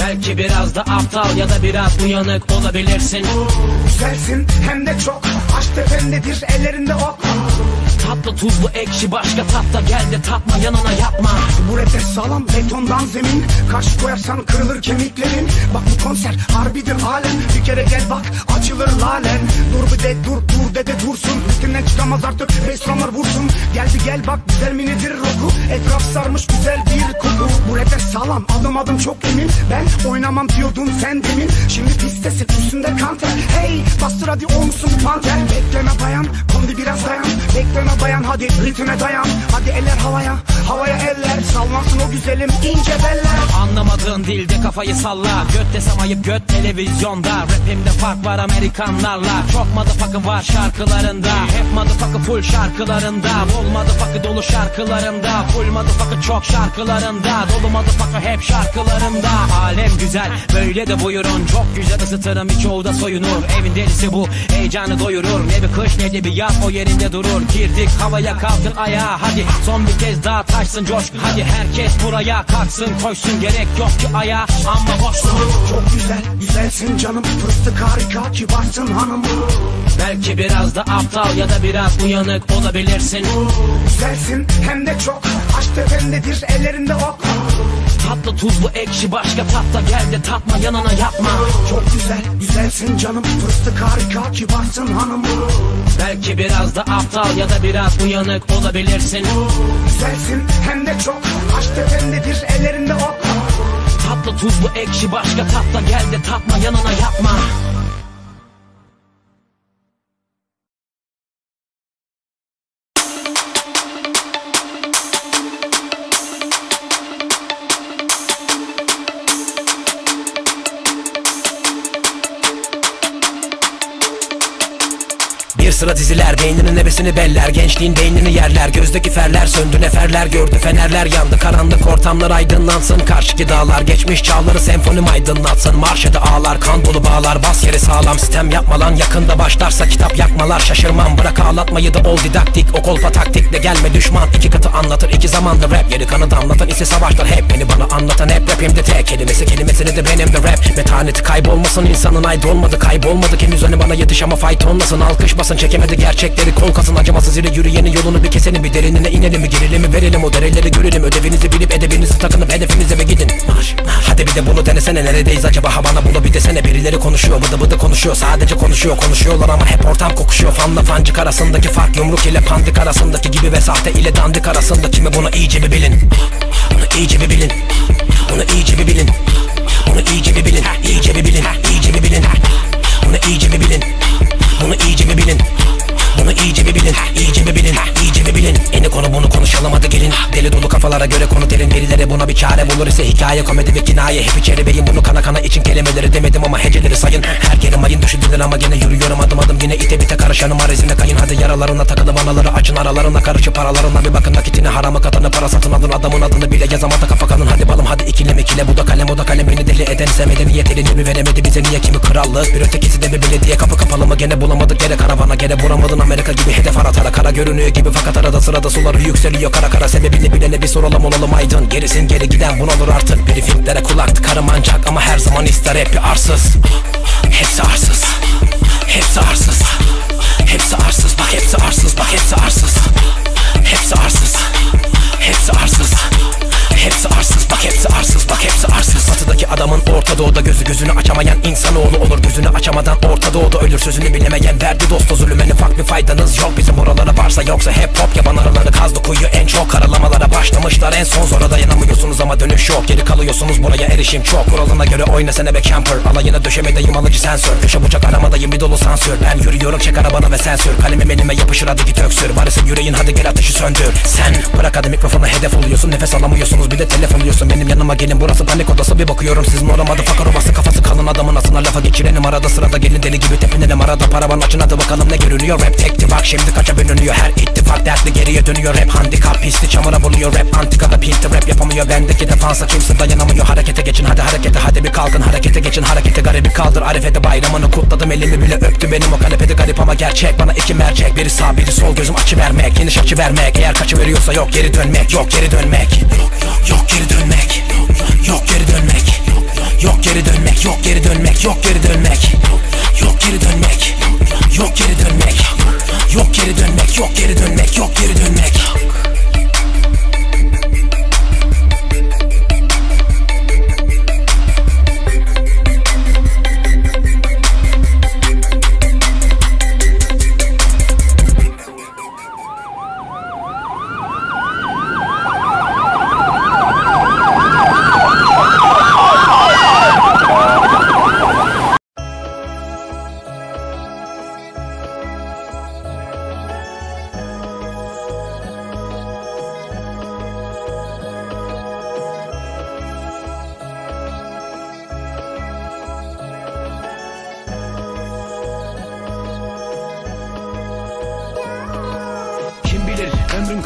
Belki biraz da aptal ya da biraz uyanık olabilirsin. Güzelsin hem de çok, aç tependedir ellerinde ok. Tatlı tuzlu ekşi başka tatta, gel de tatma yanına yapma. Bu rapte sağlam betondan zemin, karşı koyarsan kırılır kemiklerin. Bak bu konser harbidir halen, bir kere gel bak açılır lalen. Dur bir de dur dede dursun, üstünden çıkamaz artık restoranlar vursun. Gel bir gel bak güzel mi nedir roku, etraf sarmış güzel bir koku. Bu rapte sağlam adım çok emin, ben oynamam diyordun sen demin. Şimdi pistesin üstünde kanter, hey bastır hadi olmuşsun panter. Bekleme bayan kondi biraz dayan, bekleme bayan hadi ritme dayan. Hadi eller havaya, havaya eller, sallansın o güzelim ince beller. Anlamadım Kızgın dilde kafayı sallar, göt desem ayıp göt televizyonda. Rapimde fark var Amerikanlarla, çok motherfucker var şarkılarında. Hep motherfucker full şarkılarında, bol motherfucker dolu şarkılarımda. Full motherfucker çok şarkılarında, dolu motherfucker hep şarkılarımda. Alem güzel, böyle de buyurun. Çok güzel ısıtırım, birçoğu da soyunur. Evin delisi bu, heyecanı doyurur. Ne bir kış ne de bir yaz, o yerinde durur. Girdik havaya, kalkın ayağa hadi. Son bir kez daha taşsın coşku, hadi herkes buraya kalksın koşsun. Gerek yok ki ayağa ama boşsun. Çok güzel, güzelsin canım, fıstık harika, kibarsın hanım. Belki biraz da aptal ya da biraz uyanık olabilirsin. Güzelsin hem de çok, aşk tependedir ellerinde ok. Tatlı tuzlu ekşi başka tatta, gel de tatma yanına yapma. Çok güzel, güzelsin canım, fıstık harika, kibarsın hanım. Belki biraz da aptal ya da biraz uyanık olabilirsin. Güzelsin hem de çok, aşk tependedir ellerinde ok. Tatlı tuzlu ekşi başka tatta, gel de tatma yanına yapma. Sıra diziler beyninin ebesini beller, gençliğin beynini yerler. Gözdeki ferler söndü, neferler gördü, fenerler yandı. Karanlık ortamlar aydınlansın, karşıki dağlar geçmiş çağları senfonim aydınlatsın. Marşede ağlar, kan dolu bağlar, bas yeri sağlam. Sistem yapma lan, yakında başlarsa kitap yakmalar. Şaşırmam, bırak ağlatmayı da ol didaktik. O kolpa taktikle gelme düşman, iki katı anlatır iki zamanda rap. Yeri kanı damlatan ise savaşlar, hep beni bana anlatan. Hep rapimde tek kelimesi, kelimesini de benim de rap. Metaneti kaybolmasın insanın, aydrolmadı kaybolmadık. Henüz önü bana yetiş ama faytonlasın, alkışmasın. Çekemedi gerçekleri kol kasın, acımasız ile yürüyenin yolunu bir keselim. Bir derinine inelim, bir girelim, bir verelim. O derelere görelim, ödevinizi bilip edebinizi takınıp hedefinize ve gidin. Hadi bir de bunu denesene, neredeyiz acaba, ha bana bunu bir desene. Birileri konuşuyor, bıdı bıdı konuşuyor, sadece konuşuyor. Konuşuyorlar ama hep ortam kokuşuyor. Fanla fancık arasındaki fark, yumruk ile pandik arasındaki gibi ve sahte ile dandik arasında. Kimi bunu iyice bir bilin, bunu iyice bir bilin, bunu iyice bir bilin, bunu iyice bir bilin, iyice bir bilin, iyice bir bilin, bunu iyice bir bilin. Bunu iyice bir bilin, bunu iyice bir bilin, iyice bir bilin, iyice bir bilin. Eni konu bunu konuşalım hadi gelin. Deli dolu kafalara göre konu derin, verilere buna bir çare bulur ise hikaye, komedi ve kinaye hep içeri beyin. Bunu kana kana için kelimeleri demedim ama heceleri sayın. Her kere mayın düşürdüler ama gene yürüyorum adım adım, yine ite bite karışanım arezine kayın. Hadi yaralarına takılı vanaları açın, aralarına karışıp paralarına bir bakın. Nakitini harama katanı, para satın alın, adamın adını bile yazamata kafa kanın. Hadi balım hadi ikilem ikile, bu da kalem o da kalem. Beni deli eden sevmedi, niyet elini mi veremedi bize, niye kimi krallık bir ötekisi de bir belediye. Kapı kapalı mı gene bulamadık, gene karavana gene vuramadın. Amerika gibi hedef aratara, kara görünüyor gibi fakat arada sırada suları yükseliyor kara kara. Sebebini bilene bir soralım olalım aydın, gerisin geri giden bunalar artık. Briefinglere kulak tıkarım ancak ama her zaman ister hep arsız. Hepsi arsız, hepsi arsız, hepsi arsız, bak hepsi arsız, bak hepsi arsız, hepsi arsız, hepsi arsız, hepsi arsız, bak hepsi arsız, bak hepsi arsız. Batıdaki adamın Orta Doğu'da gözü, gözünü açamayan insanoğlu olur. Gözünü açamadan Orta Doğu'da ölür, sözünü bilemeyen verdi dostu zulümenin. Farklı faydanız yok bizim oralara, varsa yoksa hep hop. Yaban araları kazdı kuyu en çok, karalamalara başlamışlar en son. Zora dayanamıyorsunuz ama dönüş yok, geri kalıyorsunuz, buraya erişim çok. Kuralına göre oynasana be camper, alayına döşemedeyim alıcı sensör. Köşe bucak aramadayım bir dolu sansür, ben yürüyorum çek arabana ve sensör. Kalemim elime yapışır hadi git öksür, varisin yüreğin hadi gel ateşi söndür. Sen bırak hadi mikrofona hedef oluyorsun, nefes alamıyorsunuz bir de telefon diyorsun. Benim yanıma gelin burası panik odası, bir bakıyorum siz mi oramadı fakar obası. Kafası kalın adamın asına lafa geçirenim arada sırada, gelin deli gibi tepinelim arada. Paravan açın hadi bakalım ne görünüyor, rap tekti bak şimdi kaça bölünüyor. Her ittifak dertli geriye dönüyor, rap handikap pisli çamura buluyor. Rap antikada pinti rap yapamıyor, bendeki defansa kimse dayanamıyor. Harekete geçin hadi harekete, hadi bir kalkın harekete geçin. Harekete garibi kaldır, Arife'de bayramını kutladım, elimi bile öptü benim o kanepede garip ama gerçek. Bana iki mercek, biri sağ biri sol, gözüm açıvermek yeni şarkı vermek. Eğer kaçıveriyorsa yok geri dönmek, yok geri dönmek, yok geri dönmek, yok geri dönmek, yok geri dönmek, yok geri dönmek, yok geri dönmek, yok geri dönmek, yok geri dönmek, yok geri dönmek, yok geri dönmek, yok geri dönmek.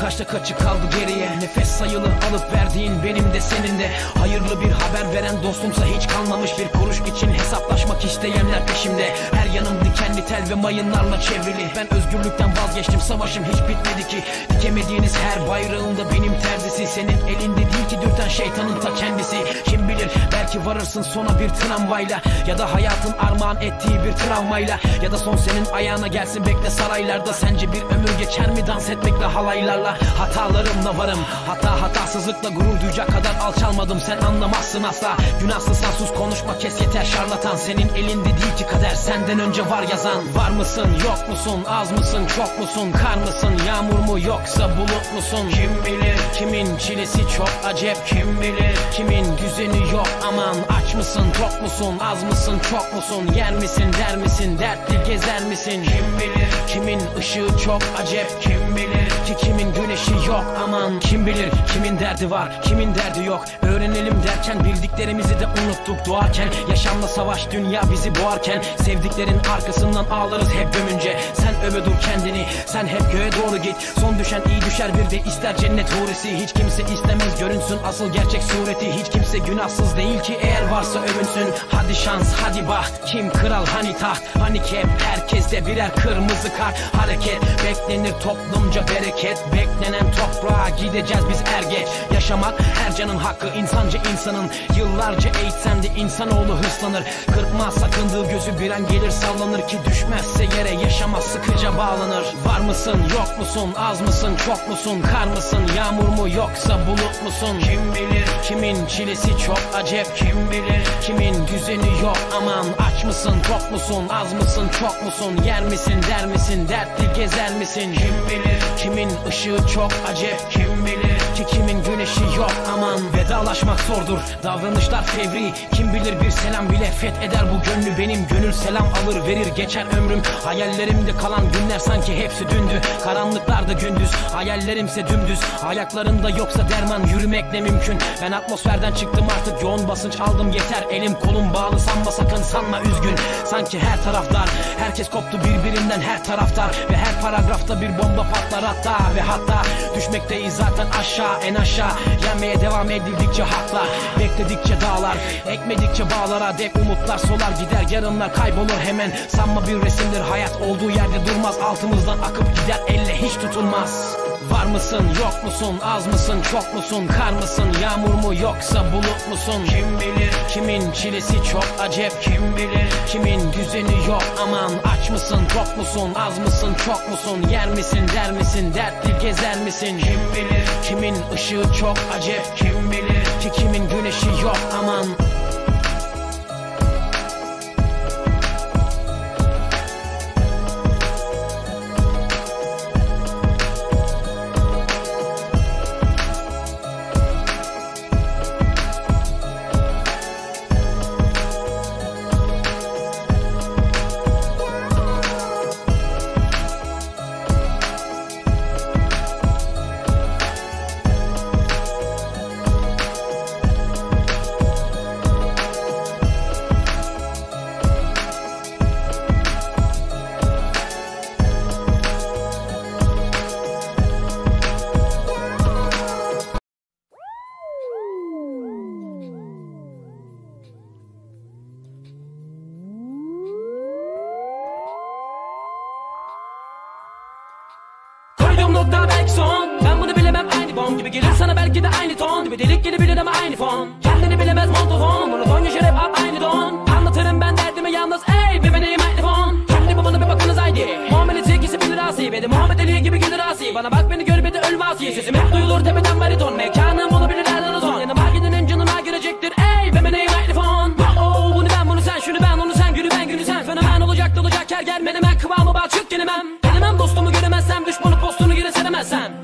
kaçta kaçı kaldı geriye? Nefes sayılı alıp verdiğin benim de senin de. Hayırlı bir haber veren dostumsa hiç kalmamış bir kuruş için. Hesaplaşmak isteyenler peşimde. Her yanım dikenli tel ve mayınlarla çevrili. Ben özgürlükten vazgeçtim, savaşım hiç bitmedi ki. Dikemediğiniz her bayrağında benim terzisi. Senin elinde değil ki dürten şeytanın ta kendisi. Kim bilir, belki varırsın sona bir tramvayla, ya da hayatın armağan ettiği bir travmayla, ya da son senin ayağına gelsin bekle saraylarda. Sence bir ömür geçer mi dans etmekle halaylarla? Hatalarımla varım, hatta hatasızlıkla gurur duyacak kadar alçalmadım. Sen anlamazsın asla, günahsızsan sus, konuşma kes yeter şarlatan. Senin elinde değil ki kader, senden önce var yazan. Var mısın, yok musun, az mısın, çok musun, kar mısın, yağmur mu yoksa bulut musun? Kim bilir, kimin çilesi çok acep, kim bilir, kimin düzeni yok aman. Aç mısın, tok musun, az mısın, çok musun, yer misin, der misin, dertli gezer misin? Kim bilir, kimin ışığı çok acep, kim bilir ki kimin güneşi yok aman. Kim bilir, kimin derdi var, kimin derdi yok. Öğrenelim derken bildiklerimizi de unuttuk doğarken. Yaşamla savaş, dünya bizi boğarken. Sevdiklerin arkasından ağlarız hep gömünce. Sen öve dur kendini, sen hep göğe doğru git. Son düşen iyi düşer, bir de ister cennet hurisi. Hiç kimse istemez görünsün asıl gerçek sureti. Hiç kimse günahsız değil ki, eğer varsa övünsün. Hadi şans, hadi baht, kim kral hani taht? Hani kep, herkeste birer kırmızı kart. Hareket beklenir, toplumca bereket. Beklenen toprağa gideceğiz biz er geç. Yaşamak her canın hakkı, insanca insanın. Yıllarca eğitsem de insanoğlu hırslanır. Kırpmaz sakındığı gözü, bir an gelir sallanır. Ki düşmezse yere, yaşamaz sıkıca bağlanır. Var mısın, yok musun, az mısın, çok musun, kar mısın, yağmur mu yoksa bulut musun? Kim bilir, kimin çilesi çok acep, kim bilir, kimin düzeni yok aman. Aç mısın, tok musun, az mısın, çok musun, yer misin, der misin, dertli gezer misin? Kim bilir, kimin ışığı çok acep, kim bilir ki kimin güneşi yok aman. Vedalaşmak zordur, davranışlar fevri. Kim bilir, bir selam bile fetheder bu gönlü benim. Gönül selam alır verir geçer ömrüm. Hayallerimde kalan günler sanki hepsi dündü. Karanlıklarda gündüz, hayallerimse dümdüz. Ayaklarında yoksa derman, yürümekle mümkün. Ben atmosferden çıktım artık, yoğun basınç aldım yeter. Elim kolum bağlı sanma, sakın sanma üzgün. Sanki her taraf dar, herkes koptu birbirinden, her taraftar. Ve her paragrafta bir bomba patlar hatta. Ve hatta düşmekteyiz zaten aşağı en aşağı. Yenmeye devam edildikçe haklar, bekledikçe dağlar, ekmedikçe bağlara dek. Umutlar solar gider, yarınlar kaybolur hemen. Sanma bir resimdir hayat, olduğu yerde durmaz. Altımızdan akıp gider, elle hiç tutulmaz. Var mısın, yok musun, az mısın, çok musun, kar mısın, yağmur mu yoksa bulut musun? Kim bilir, kimin çilesi çok acep, kim bilir, kimin düzeni yok aman. Aç mısın, tok musun, az mısın, çok musun, yer misin, der misin, dertli gezer misin? Kim bilir, kimin ışığı çok acep, kim bilir ki kimin güneşi yok aman.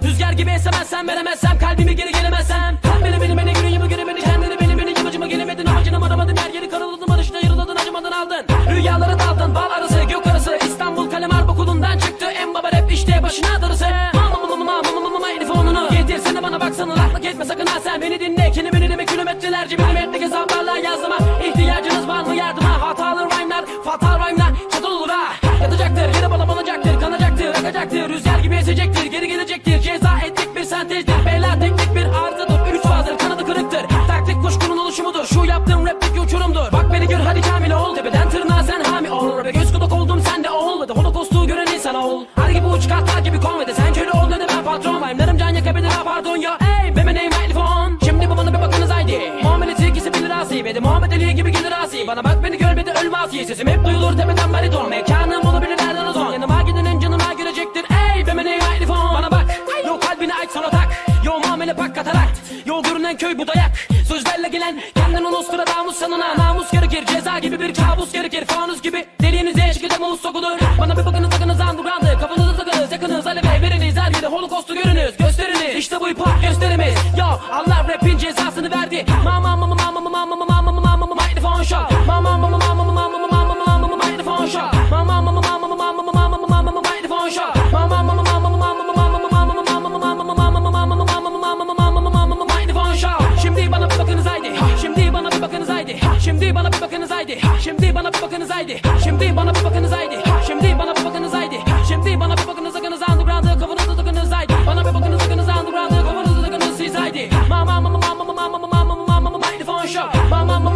Rüzgar gibi esecektir, geri gelecektir, ceza ettik. pardon ya, ey be my name right phone. Şimdi babana bir bakınız haydi, muamelesi kesebilir asi ve de Muhammed Ali gibi gelir asi. Bana bak beni görmedi ölme asi, sesim hep duyulur tepeden bariton. Mekanım olabilir nereden o zon, yanıma gidenin canıma görecektir. Ey be my name right phone. Bana bak, yo kalbini aç sana tak, yo muamele pak katarakt, yo görünen köy bu dayak. Sözlerle gelen kendin o Nostradamus sanına, namus gerekir, ceza gibi bir kabus gerekir. Fanus gibi deliğinize şekilde mavuz sokulur. Bana bir bakınız akınız andurandı, kafanızı takınız yakınız aleve veriniz. Her yerde holokostu görünüz, gösteriniz. İşte bu hip hop gösterimiz. Yo Allah rapin cezasını verdi. Mikrofon şok. Mikrofon şok. Mikrofon şok. Şimdi bana bir bakınız haydi, şimdi bana bir bakınız haydi, şimdi bana bir bakınız haydi, şimdi bana bir bakınız haydi, şimdi bana bir bakınız akınız andırandı, kafanızı takınız haydi, bana bir bakınız akınız andırandı, kafanızı takınız siz haydi. Mikrofon şok. Mikrofon şok. Mikrofon şok.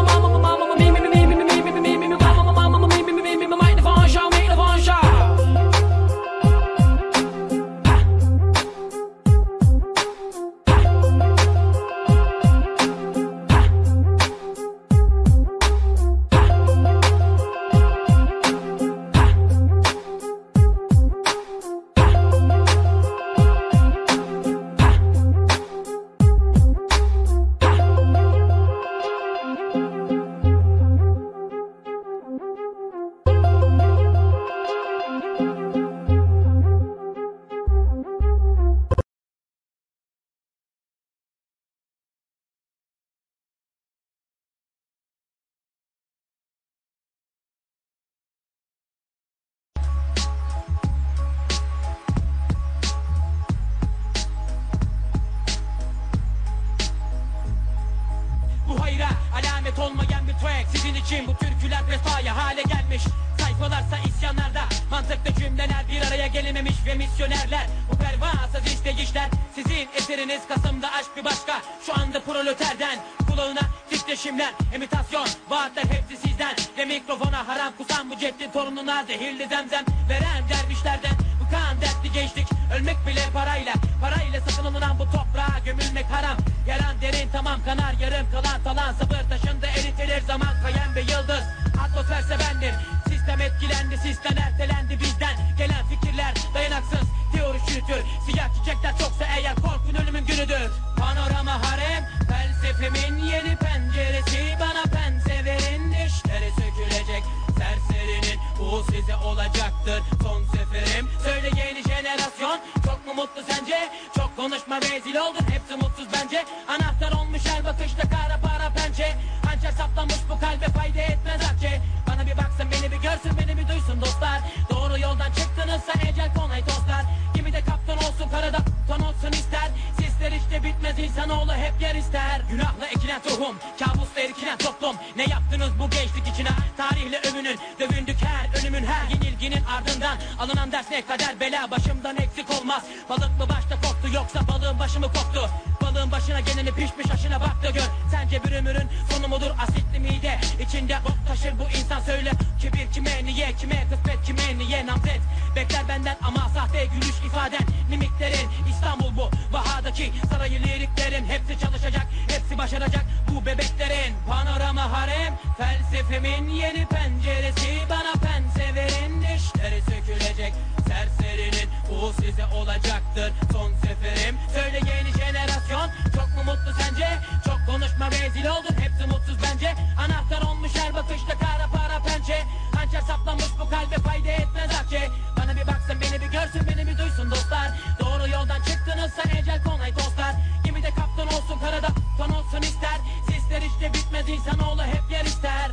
Olmayan bir track sizin için, bu türküler vesaya hale gelmiş. Sayfalarsa isyanlarda, mantıklı cümleler bir araya gelememiş ve misyonerler bu pervasız işler. Sizin eseriniz Kasım'da aşk bir başka, şu anda proleterden kulağına titreşimler, imitasyon vaatler hepsi sizden. Ve mikrofona haram kusan bu ceddin torununa zehirli zemzem veren dervişlerden. Bu kan dertli gençlik, ölmek bile parayla, parayla satın alınan bu toprağa gömülmek haram. Yalan derin tamam kanar, yarım kalan talan, sabır taşında eritilir zaman, kayan bir yıldız. Atmosfer sevendir, sistem etkilendi, sistem ertelendi bizden. Gelen fikirler dayanaksız, teori çürütür. Siyah çiçekler çoksa eğer korkun ölümün günüdür. Panorama harem, felsefemin yeni penceresi, bana pense verin dişleri sökülecek. Serserinin bu size olacaktır son seferim. Söyle yeni jenerasyon, çok mu mutlu sence? Çok konuşma rezil oldun, hepsi mutsuz bence. Anahtar olmuş her bakışta kara para pençe, hançer saplanmış bu kalbe fayda etmez akçe. Bana bir baksın, beni bir görsün, beni bir duysun dostlar. Doğru yoldan çıktınızsa ecel konayı dostlar. Kimi de kaptan olsun, karada ton olsun ister. Sisler işte bitmez, insanoğlu hep yer ister. Günahla ekilen tohum, kabusla erikilen toplum. Ne yaptınız bu gençlik içine? Tarihle övünün, dövündük her ölümün, her yenilginin ardından alınan ders ne kader bela, başımdan eksik olmaz. Balık mı başta koktu, yoksa balığın başı mı koktu? Balığın başına geleni pişmiş aşına baktı gör. Sence bir ömürün sonu mudur asitli mide? İçinde bok taşır bu insan, söyle kibir kime, niye, kime kısmet, kime niye namzet? Bekler benden ama sahte gülüş ifaden, mimiklerin İstanbul bu vahadaki sarayı liriklerin. Hepsi çalışacak, hepsi başaracak bu bebeklerin. Panorama harem, felsefemin yeni penceresi, bana pense verin dişleri sökülecek. Serserinin bu size olacaktır son seferim. Söyle yeni jenerasyon, çok mu mutlu sence? Çok konuşma rezil oldun, hepsi mutsuz bence. Anahtar olmuş her bakışta kara para pençe, hançer saplanmış bu kalbe fayda etmez akçe. Bana bir baksın, beni bir görsün, beni bir duysun dostlar. Doğru yoldan çıktınızsa ecel konayı dostlar. Gemide kaptan olsun, karada ton olsun ister. Sisler işte bitmez, insanoğlu hep yer ister.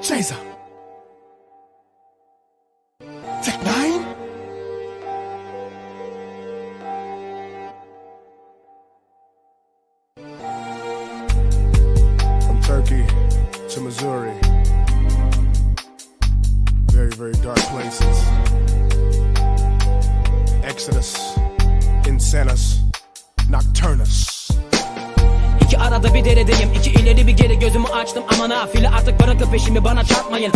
C.e.z.a. C.9. From Turkey to Missouri, very, very dark places. Exodus, insanus, nocturnus. İki arada bir deredeyim, iki ileri bir geri, gözümü açtım ama nafile, artık bırakıp peşimi bana çarpmayın.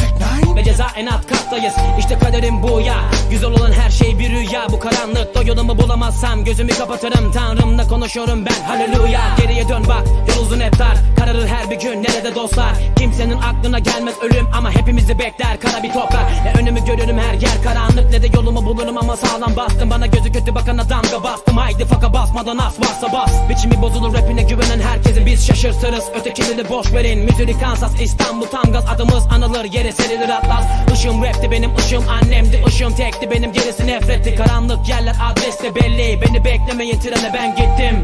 Ve ceza en alt kattayız, işte kaderim bu ya. Güzel olan her şey bir rüya, bu karanlıkta yolumu bulamazsam gözümü kapatırım, Tanrımla konuşuyorum ben, hallelujah. Geriye dön bak, yol uzun hep dar, kararır her bir gün nerede dostlar. Kimsenin aklına gelmez ölüm ama hepimizi bekler kara bir toprak. Ne önümü görürüm, her yer karanlık, ne de yolumu bulurum ama sağlam bastım. Bana gözü kötü bakana damga bastım, haydi faka basmadan as varsa bas. Biçimi bozulur rapine güvenen herkesi biz şaşırtırız, ötekini boş verin. Missouri, Kansas, İstanbul, tam gaz, adımız anılır, yere serilir atlas. Işığım rapti benim, ışığım annemdi, ışığım tekti benim, gerisi nefretti. Karanlık yerler adreste belli, beni beklemeyin trene ben gittim.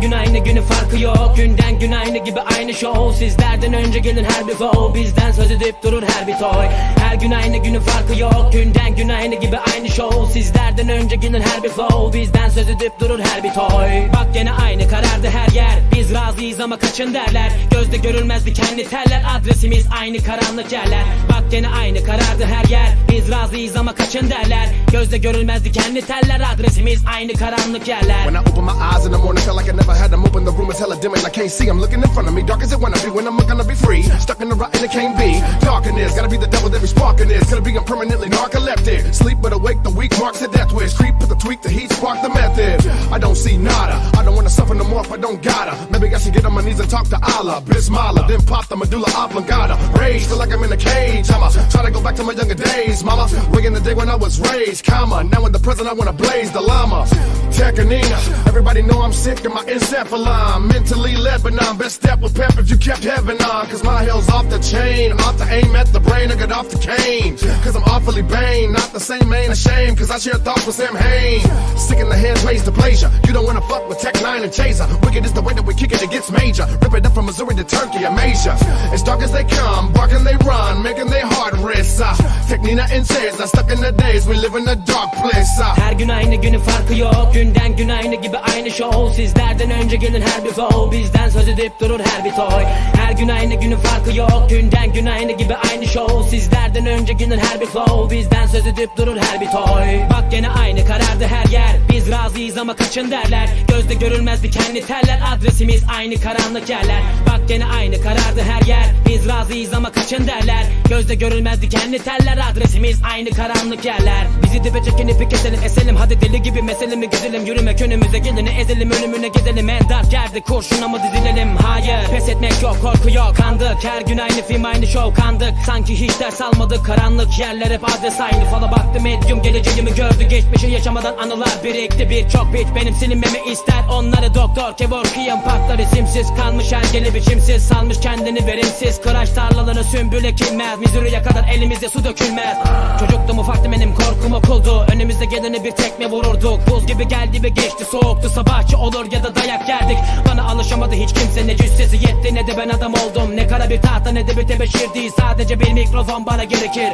Gün aynı günün farkı yok, günden gün aynı gibi aynı show. Sizlerden önce gelin her bir go, bizden söz edip durur her bir toy. Her gün aynı günün farkı yok, günden gün aynı gibi aynı show. Sizlerden önce gelin her bir flow, bizden söz edip durur her bir toy. Bak gene aynı karardı her yer, biz razıyız ama kaçın derler. Gözde görülmez dikenli teller, adresimiz aynı karanlık yerler. Bak gene aynı karardı her yer, biz razıyız ama kaçın derler. Gözde görülmez dikenli teller, adresimiz aynı karanlık yerler. When I open my eyes in the morning, feel like I never had them open, the room is hella dim and I can't see. I'm looking in front of me, dark as it wanna be. When I'm gonna be free, stuck in the rut and it can't be. Darkness, gotta be the devil that be sparking this. Gonna be I'm permanently narcoleptic. Sleep but awake, the weak marks the death wish. Creep with the tweak, the heat spark the method. I don't see nada, I don't wanna suffer no more if I don't gotta. Maybe I should get on my knees and talk to Allah, Bismillah, then pop the medulla oblongata. Rage, feel like I'm in a cage. I'ma try to go back to my younger days, mama. Way in the day when I was raised, comma. Now in the present I wanna blaze the llama. Tekanina, everybody know I'm sick and my encephalon, mentally Lebanon. Best step with pep if you kept heaven on. Cause my hell's off the chain, off the aim at the brain, I got off the cane. Cause I'm awfully vain, not the same ain't ashamed. Cause I share thoughts with Sam Hain. Sick in the hand, raised to pleasure. You don't wanna fuck with Tech 9 and Chaser. Wicked is the way that we kick it, it gets major. Rip it up from Missouri to Turkey, Amasia. As dark as they come, barking they run, making their heart race. Teknina and C.e.z.a, stuck in the days, we live in a dark place. Her gün aynı günün farkı yok, günden gün aynı gibi aynı show. Sizlerden önce gelin her bir flow, bizden söz edip durur her bir toy. Her gün aynı günün farkı yok, günden gün aynı gibi aynı show. Sizlerden önce gelin her bir flow, bizden söz edip durur her bir toy. Bak gene aynı karardı her yer, biz razıyız ama kaçın derler. Gözde görülmez dikenli teller, adresimiz aynı karanlık yerler. Bak gene aynı karardı her yer, biz razıyız ama kaçın derler. Gözde görülmez dikenli teller, adresimiz aynı karanlık yerler. Bizi dibe çekin, ipi keselim, eselim, hadi deli gibi meselimi güzelim. Yürümek önümüze gelini ezelim, ölümüne gidelim. En dar yerde kurşuna mı dizilelim? Hayır, pes etmek yok, korku yok. Kandık, her gün aynı film, aynı show. Kandık, sanki hiç ders almadık. Karanlık yerler hep adres aynı. Fala baktı medyum, geleceğimi gördü. Geçmişi yaşamadan anılar birikti. Birçok bit benim silinmemi ister. Onları doktor Kevorkian patlar isimsiz. Kalmış her geli biçimsiz, salmış kendini verimsiz. Kıraç tarlalarını sümbül ekilmez, Missouri'ye kadar elimize su dökülmez. Çocuktum, ufaktım, benim korkum okuldu. Önümüzde geleni bir tekme vururduk. Buz gibi geldi ve geçti, soğuktu. Sabahçı olur ya da dayak yerdik. Bana alışamadı hiç kimse, ne cüssesi yetti ne de ben adam oldum. Ne kara bir tahta ne de bir tebeşir değil, sadece bir mikrofon bana gerekir.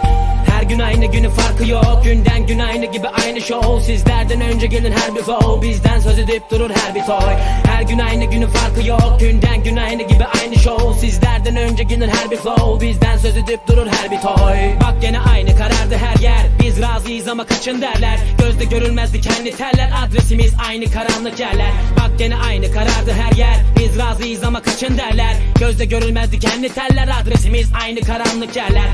Her gün aynı günün farkı yok, günden gün aynı gibi aynı show. Sizlerden önce gelin her bir flow, bizden söz edip durur her bir toy. Her gün aynı günün farkı yok, günden gün aynı gibi aynı show. Sizlerden önce gelin her bir flow, bizden söz edip durur her bir toy. Bak gene aynı karardı her yer, biz razıyız ama kaçın derler. Gözde görülmez dikenli teller, adresimiz aynı karanlık yerler. Bak gene aynı karardı her yer, biz razıyız ama kaçın derler. Gözde görülmez dikenli teller, adresimiz aynı karanlık yerler.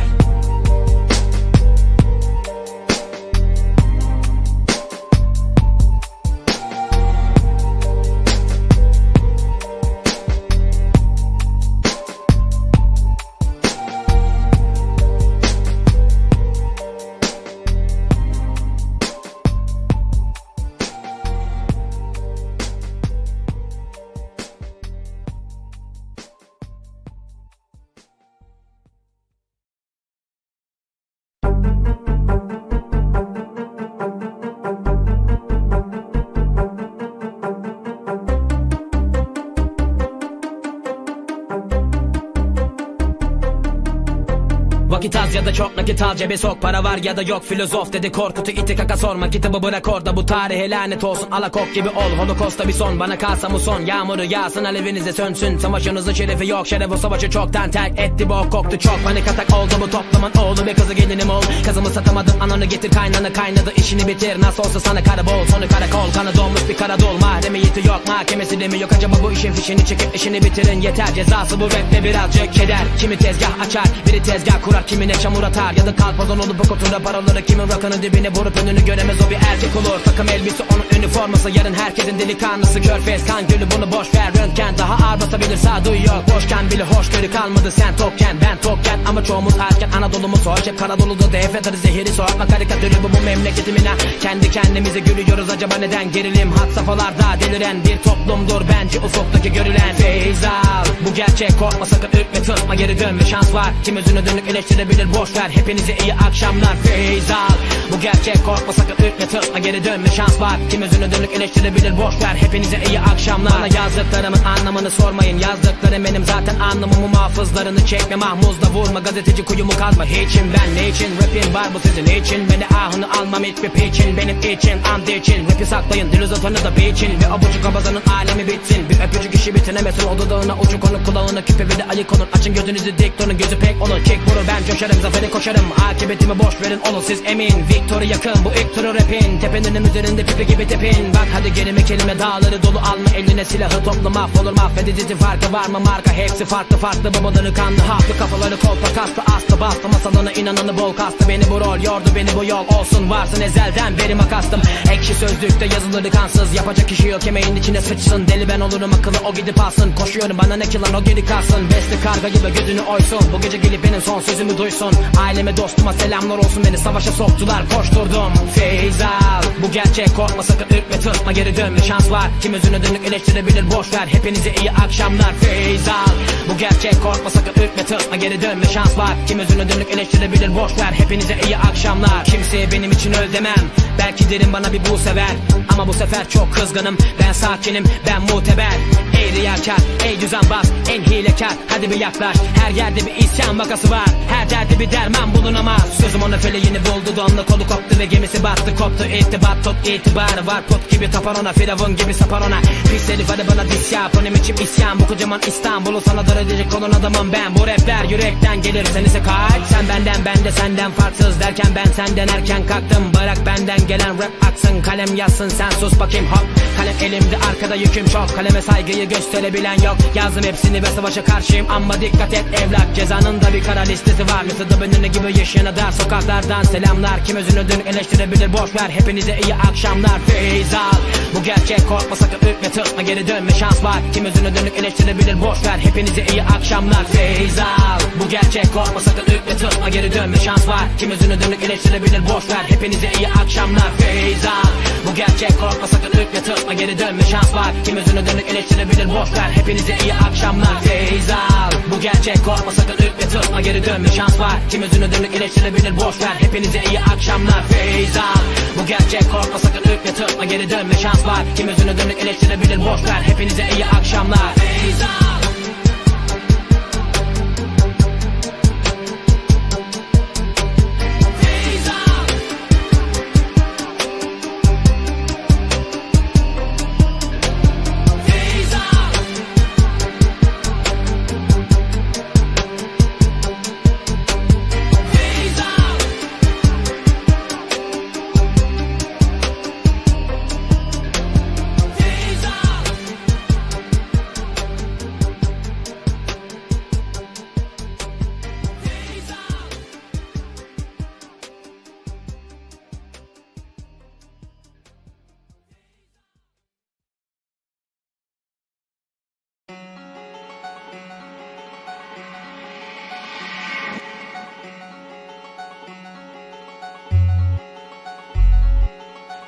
Az ya da çok nakit al, cebe sok, para var ya da yok. Filozof dedi Korkut'u, iti kaka sorma. Kitabı bırak orada, bu tarihe lanet olsun. Alakok gibi ol, holokosta bir son. Bana kalsa mı son, yağmuru yağsın alevinize sönsün. Savaşınızın şerefi yok, şeref o savaşı çoktan terk etti. Bok koktu çok, panik atak oldu bu toplumun oğlu. Ve kızı gelinim ol, kızımı satamadım. Ananı getir kaynana kaynadı, işini bitir. Nasıl olsa sana karabol, sonu karakol. Kanı dolmuş bir karadol, mahremiyeti yok. Mahkemesi de mi yok, acaba bu işin fişini çekip işini bitirin. Yeter cezası bu rapte birazcık keder. Kimi tezgah açar, biri tezgah kurar, kimine çamur atar. Ya da kalpazan olup okutunda paraları, kimin rakının dibine vurup önünü göremez o bir erkek olur. Takım elbise onun üniforması, yarın herkesin delikanlısı. Körfez kan gölü bunu boş ver, röntgen daha ağır basabilir sağduyu yok. Boşken bile hoşgörü kalmadı, sen tokken ben tokken. Ama çoğumuz erken Anadolu'mu sor, cep Karadolu'da DF atarı zehiri soğutma karikatürü bu memleketimin ha. Kendi kendimize gülüyoruz, acaba neden gerilim hat safhalarda deliren bir toplumdur bence o soktaki görülen. Feyiz al, bu gerçek, korkma sakın, ürkme, tırtma, geri dön ve şans var. Kim özüne dönük eleştirebilir, boş ver, hepinize iyi akşamlar. Feyiz al, bu gerçek, korkma sakın, ürkme, tırtma, geri dön ve şans var. Kim özüne dönük eleştirebilir, boş ver, hepinize iyi akşamlar. Bana yazdıklarımın anlamını sormayın, yazdıklarım benim zaten anlamımı muhafızlarını çekme. Mahmuzla vurma, gazeteci kuyumu kazma. Hiçim ben ne için, rapin var bu sizin için. Beni ahını almam hiçbir piçin, benim için and için. Rapi saklayın, dil uzatanı da biçin ve abucu kabazanın alemi bitsin. Bir öpücük işi bitinemesin, o dudağına uçuk onun, kulağına küpe bir de ayık onun. Açın gözünüzü dik durun, gözü pek olun. Kick vurur ben coşarım, zaferi koşarım. Akıbetimi boş verin oğlum siz emin. Victory yakın, bu ilk turu rapin. Tepenin üzerinde pipi gibi tepin. Bak hadi gerime kelime dağları dolu, alma eline silahı, toplu mahvolur. Mahvedicisin, farkı var mı marka, hepsi farklı farklı. Babaları kanlı haklı, kafaları kolpa kastı. Astı bastı masalına inananı bol kastı. Beni bu rol yordu, beni bu yol olsun varsın ezelden beri makastım. Ekşi sözlükte yazılır kansız, yapacak işi yok, emeğin içine sıçsın. Deli ben olurum akıllı, o gidip alsın. Koşuyorum bana ne ki lan, o geri kalsın. Besli karga gibi gözünü oysun, bu gece gelip benim son sözümü duysun. Aileme dostuma selamlar olsun, beni savaşa soktular, koşturdum. Feyiz al, bu gerçek, korkma sakın, ürkme, tırtma, geri dönme şans var. Kim özüne dönük eleştirebilir, boş ver, hepinize iyi akşamlar. Feyiz al, bu gerçek, korkma sakın, ürkme, tırtma, geri dönme şans var. Kim özüne dönük eleştirebilir, boş ver, hepinize iyi akşamlar. Kimseye benim için öl demem, belki derim bana bir bu sever. Ama bu sefer çok kızgınım, ben sakinim, ben muteber. Ey riyakar, ey düzenbaz, en hilekar, hadi bir yaklaş. Her yerde bir isyan vakası var, her derde bir derman bulunamaz. Sözüm ona feleğini buldu, donla kolu koptu ve gemisi battı koptu. İrtibat tut, itibarı var, pot gibi tapar ona, firavun gibi sapar ona. Pis herif hadi bana diss yap, benim içim isyan. Bu kocaman İstanbul'u sana dar edecek olan adamım ben. Bu rapler yürekten gelir, sen ise kaç. Sen benden, ben de senden farksız derken ben senden erken kalktım. Bırak benden gelen rap aksın, kalem yazsın, sen sus bakayım hop. Kalem elimde, arkada yüküm çok, kaleme saygıyı gösterebilen yok. Yazdım hepsini ve savaşa karşıyım, ama dikkat et evlat, cezanın da bir kara listesi var. Mısır'da benimle gibi yaşayan dar sokaklardan selamlar. Kim özünü dönük eleştirebilir, boş ver, hepinize iyi akşamlar. Feyiz al, bu gerçek, korkma sakın, ürkme, tırtma, geri dönme şans var. Kim özünü dönük eleştirebilir, boş ver, hepinize iyi akşamlar. Feyiz al, bu gerçek, korkma sakın, ürkme, tırtma, geri dönme şans var. Kim özünü dönük eleştirebilir, boş ver, hepinize iyi akşamlar. Feyiz al, bu gerçek, korkma sakın, ürkme, tırtma, geri dönme şans var. Kim özünü dönük eleştirebilir, boş ver, hepinize iyi akşamlar. Feyiz al, bu gerçek, korkma sakın, ürkme, tırtma, geri dönme şans var. Kim özünü dönük eleştirebilir, boş ver, hepinize iyi akşamlar. Feyiz al, bu gerçek, korkma sakın, ürkme, tırtma, geri dönme şans var. Kim özünü dönük eleştirebilir, boş ver, hepinize iyi akşamlar. Feyiz al.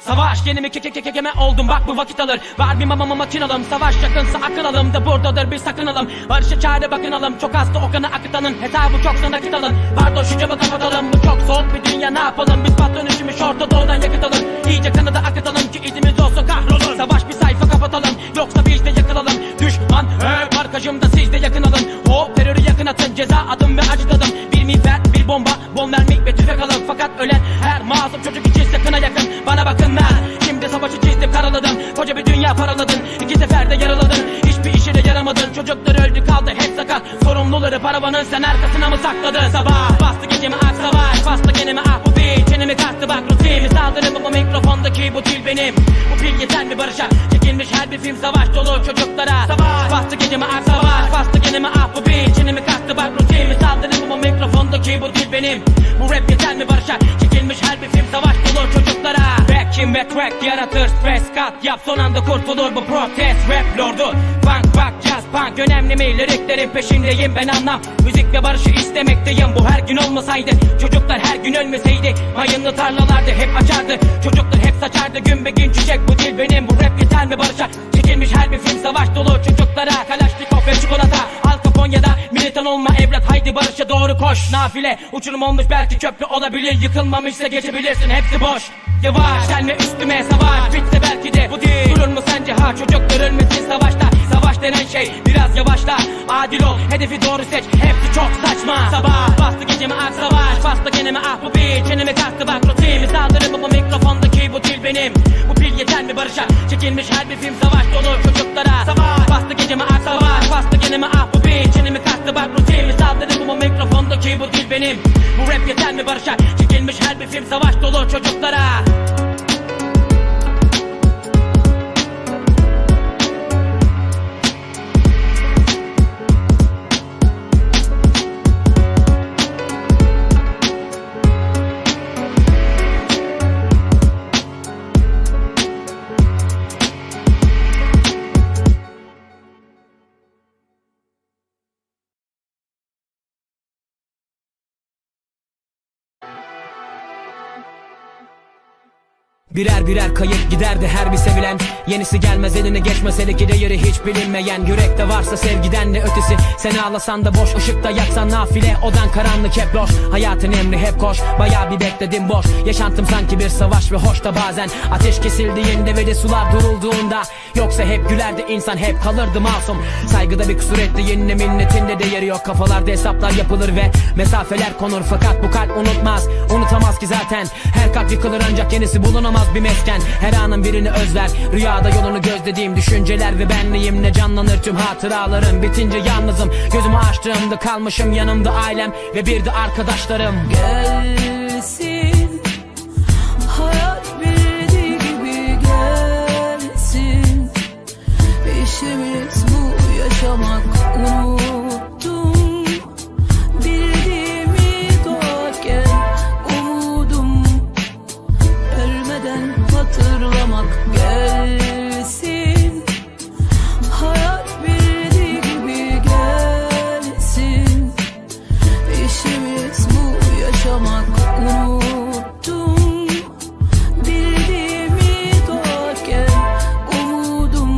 Savaş yenimi kekeme oldum, bak bu vakit alır. Var bir mama makinalım, savaş yakınsa akıl alım da buradadır, bir sakınalım. Barışa çare bakınalım, çok hasta o kanı akıtanın. Hesabı çoksa nakit alın, pardon şu cama kapatalım. Bu çok soğuk bir dünya, ne yapalım, biz patron işimiz Orta Doğu'dan yakıt alın. İyice kanı da akıtalım ki izimiz olsun kahrolun. Savaş bir sayfa kapatalım, yoksa bir işte yakılalım. Düşman hep arkacımda, siz de yakın alın. Hop terörü yakın atın, ceza adım ve acıdadım. Bir miğfer bir bomba her masum çocuk için sakına yakın. Bana bakınlar, şimdi savaşı çizdim, karaladım. Koca bir dünya paraladın, 2 seferde yaraladın. Hiçbir işe de yaramadın, çocuklar öldü kaldı hep sakar. Sorumluları paravanın sen arkasına mı sakladın? Sabah bastı gecemi ak savaş, bastı genimi ah bu bir çenemi kastı bak rutimi. Saldırı bu mikrofondaki bu dil benim, bu pil yeter mi barışa? Çekilmiş her bir film savaş dolu çocuklara. Sabah bastı gecemi ak savaş, bastı genimi ah bu bir çenemi kastı bak rutimi. Saldırı bu mikrofondaki bu dil benim, bu rap yeter mi barışa? Çekilmiş her bir film savaş dolu çocuklara. Kim ve crack yaratır stres kat, yap son anda kurtulur bu protest rap lordu. Punk rock jazz punk önemli mi? Liriklerin peşindeyim ben, anlam müzik ve barışı istemekteyim. Bu her gün olmasaydı, çocuklar her gün ölmeseydi, mayınlı tarlalarda hep açardı çocuklar, hep saçardı gün be gün çiçek bu dil benim. Bu rap yeter mi barışa? Çekilmiş her bir film savaş dolu çocuklara. Kalaşnikov ve çikolata, Al Caponia'da militan olma evlat, haydi barışa doğru koş. Nafile uçurum olmuş, belki köprü olabilir, yıkılmamışsa geçebilirsin, hepsi boş. Yavaş gelme üstüme savaş, bitse belki de bu değil. Durur mu sence ha çocuklar ölmesin savaşta? Savaş denen şey biraz yavaşla, adil ol hedefi doğru seç, hepsi çok saçma. Sabah bastı gecemi ak savaş, bastı genemi ah bu bir çenemi kastı bak rutimi. Saldırı bu mikrofondaki bu dil benim, bu pil yeter mi barışa? Çekilmiş her bir film savaş dolu çocuklara. Sabah bastı gecemi ak savaş, bastı genemi ah bu bir çenemi kastı bak rutimi. Saldırı bu mikrofondaki bu dil benim, bu rap yeter mi barışa? Çekilmiş her bir film savaş dolu çocuklara. Birer birer kayıp giderdi her bir sevilen, yenisi gelmez eline geçmez, hele ki değeri hiç bilinmeyen. Yürekte varsa sevgiden de ötesi, sen ağlasan da boş, ışıkta yaksan nafile, odan karanlık hep loş. Hayatın emri hep koş, bayağı bir bekledim boş, yaşantım sanki bir savaş ve hoş da bazen. Ateş kesildiğinde ve de sular durulduğunda, yoksa hep gülerdi insan, hep kalırdı masum. Saygıda bir kusur etti, yenine minnetinde değeri yok. Kafalarda hesaplar yapılır ve mesafeler konur, fakat bu kalp unutmaz, unutamaz ki zaten. Her kalp yıkılır ancak yenisi bulunamaz bir mesken. Her anın birini özler, rüyada yolunu gözlediğim düşünceler ve benliğimle canlanır tüm hatıralarım. Bitince yalnızım, gözümü açtığımda kalmışım, yanımda ailem ve bir de arkadaşlarım. Gelsin hayat bildiği gibi gelsin, işimiz bu yaşamak, unuttum hatırlamak. Gelsin hayat bildiği gibi gelsin, işimiz bu yaşamak, unuttum bildiğimi doğarken, umudum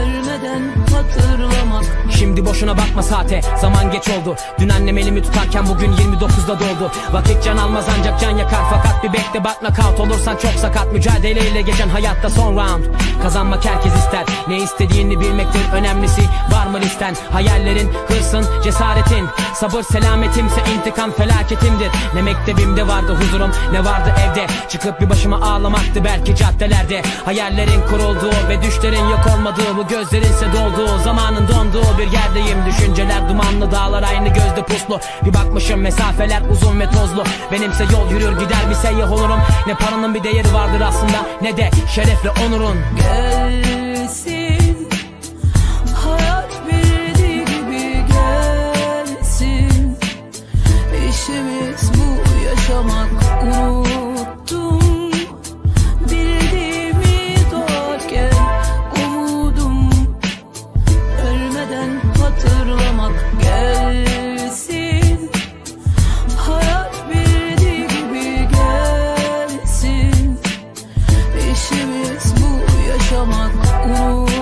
ölmeden hatırlamak. Şimdi boşuna bakma saate, zaman geç oldu. Dün annem elimi tutarken bugün 29'da doldu. Vakit can almaz ancak can yakar, fakat bir bekle bak knockout olursan çok sakat. Mücadeleyle geçen hayatta son round, kazanmak herkes ister, ne istediğini bilmektir önemlisi. Var mı listen? Hayallerin, hırsın, cesaretin, sabır selametimse intikam felaketimdir. Ne mektebimde vardı huzurum, ne vardı evde, çıkıp bir başıma ağlamaktı belki caddelerde. Hayallerin kurulduğu ve düşlerin yok olmadığı, bu gözlerinse dolduğu, zamanın donduğu bir yerdeyim. Düşünceler dumanlı, dağlar aynı gözde puslu, bir bakmışım mesafeler uzun ve tozlu. Benimse yol yürür gider, bir seyyah olurum. Ne paranın bir değeri vardır aslında, ne de şerefle onurun. Gelsin hayat bildiği gibi gelsin, işimiz bu yaşamak, unuttum bildiğimi doğarken, umudum ölmeden hatırlamak. Gelsin hayat bildiği gibi gelsin, işimiz bu yaşamak, unuttum.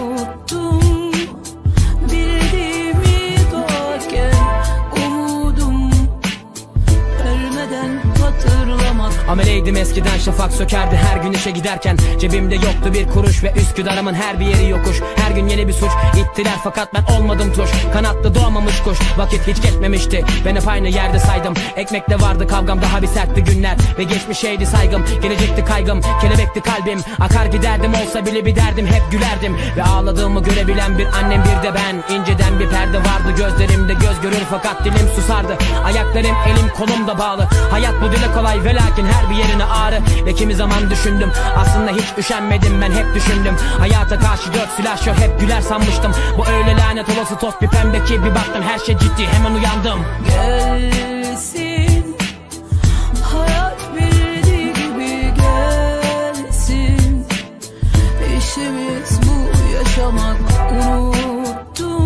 Ameleydim eskiden, şafak sökerdi her gün işe giderken. Cebimde yoktu bir kuruş ve Üsküdar'ımın her bir yeri yokuş. Her gün yeni bir suç ittiler fakat ben olmadım tuş. Kanatlı doğmamış kuş, vakit hiç geçmemişti. Ben hep aynı yerde saydım. Ekmekle vardı kavgam, daha bir sertti günler. Ve geçmişeydi saygım, gelecekti kaygım. Kelebekti kalbim, akar giderdim. Olsa bile bir derdim, hep gülerdim. Ve ağladığımı görebilen bir annem, bir de ben. İnceden bir perde vardı gözlerimde, göz görür fakat dilim susardı. Ayaklarım, elim, kolum da bağlı. Hayat bu dile kolay ve lakin her bir yerine ağrı. Ve kimi zaman düşündüm, aslında hiç üşenmedim, ben hep düşündüm. Hayata karşı dört silah şöyle hep güler sanmıştım. Bu öyle lanet olası tost bir pembe ki bir baktım her şey ciddi, hemen uyandım. Gelsin hayat bildiği gibi gelsin. İşimiz bu yaşamak, unuttum.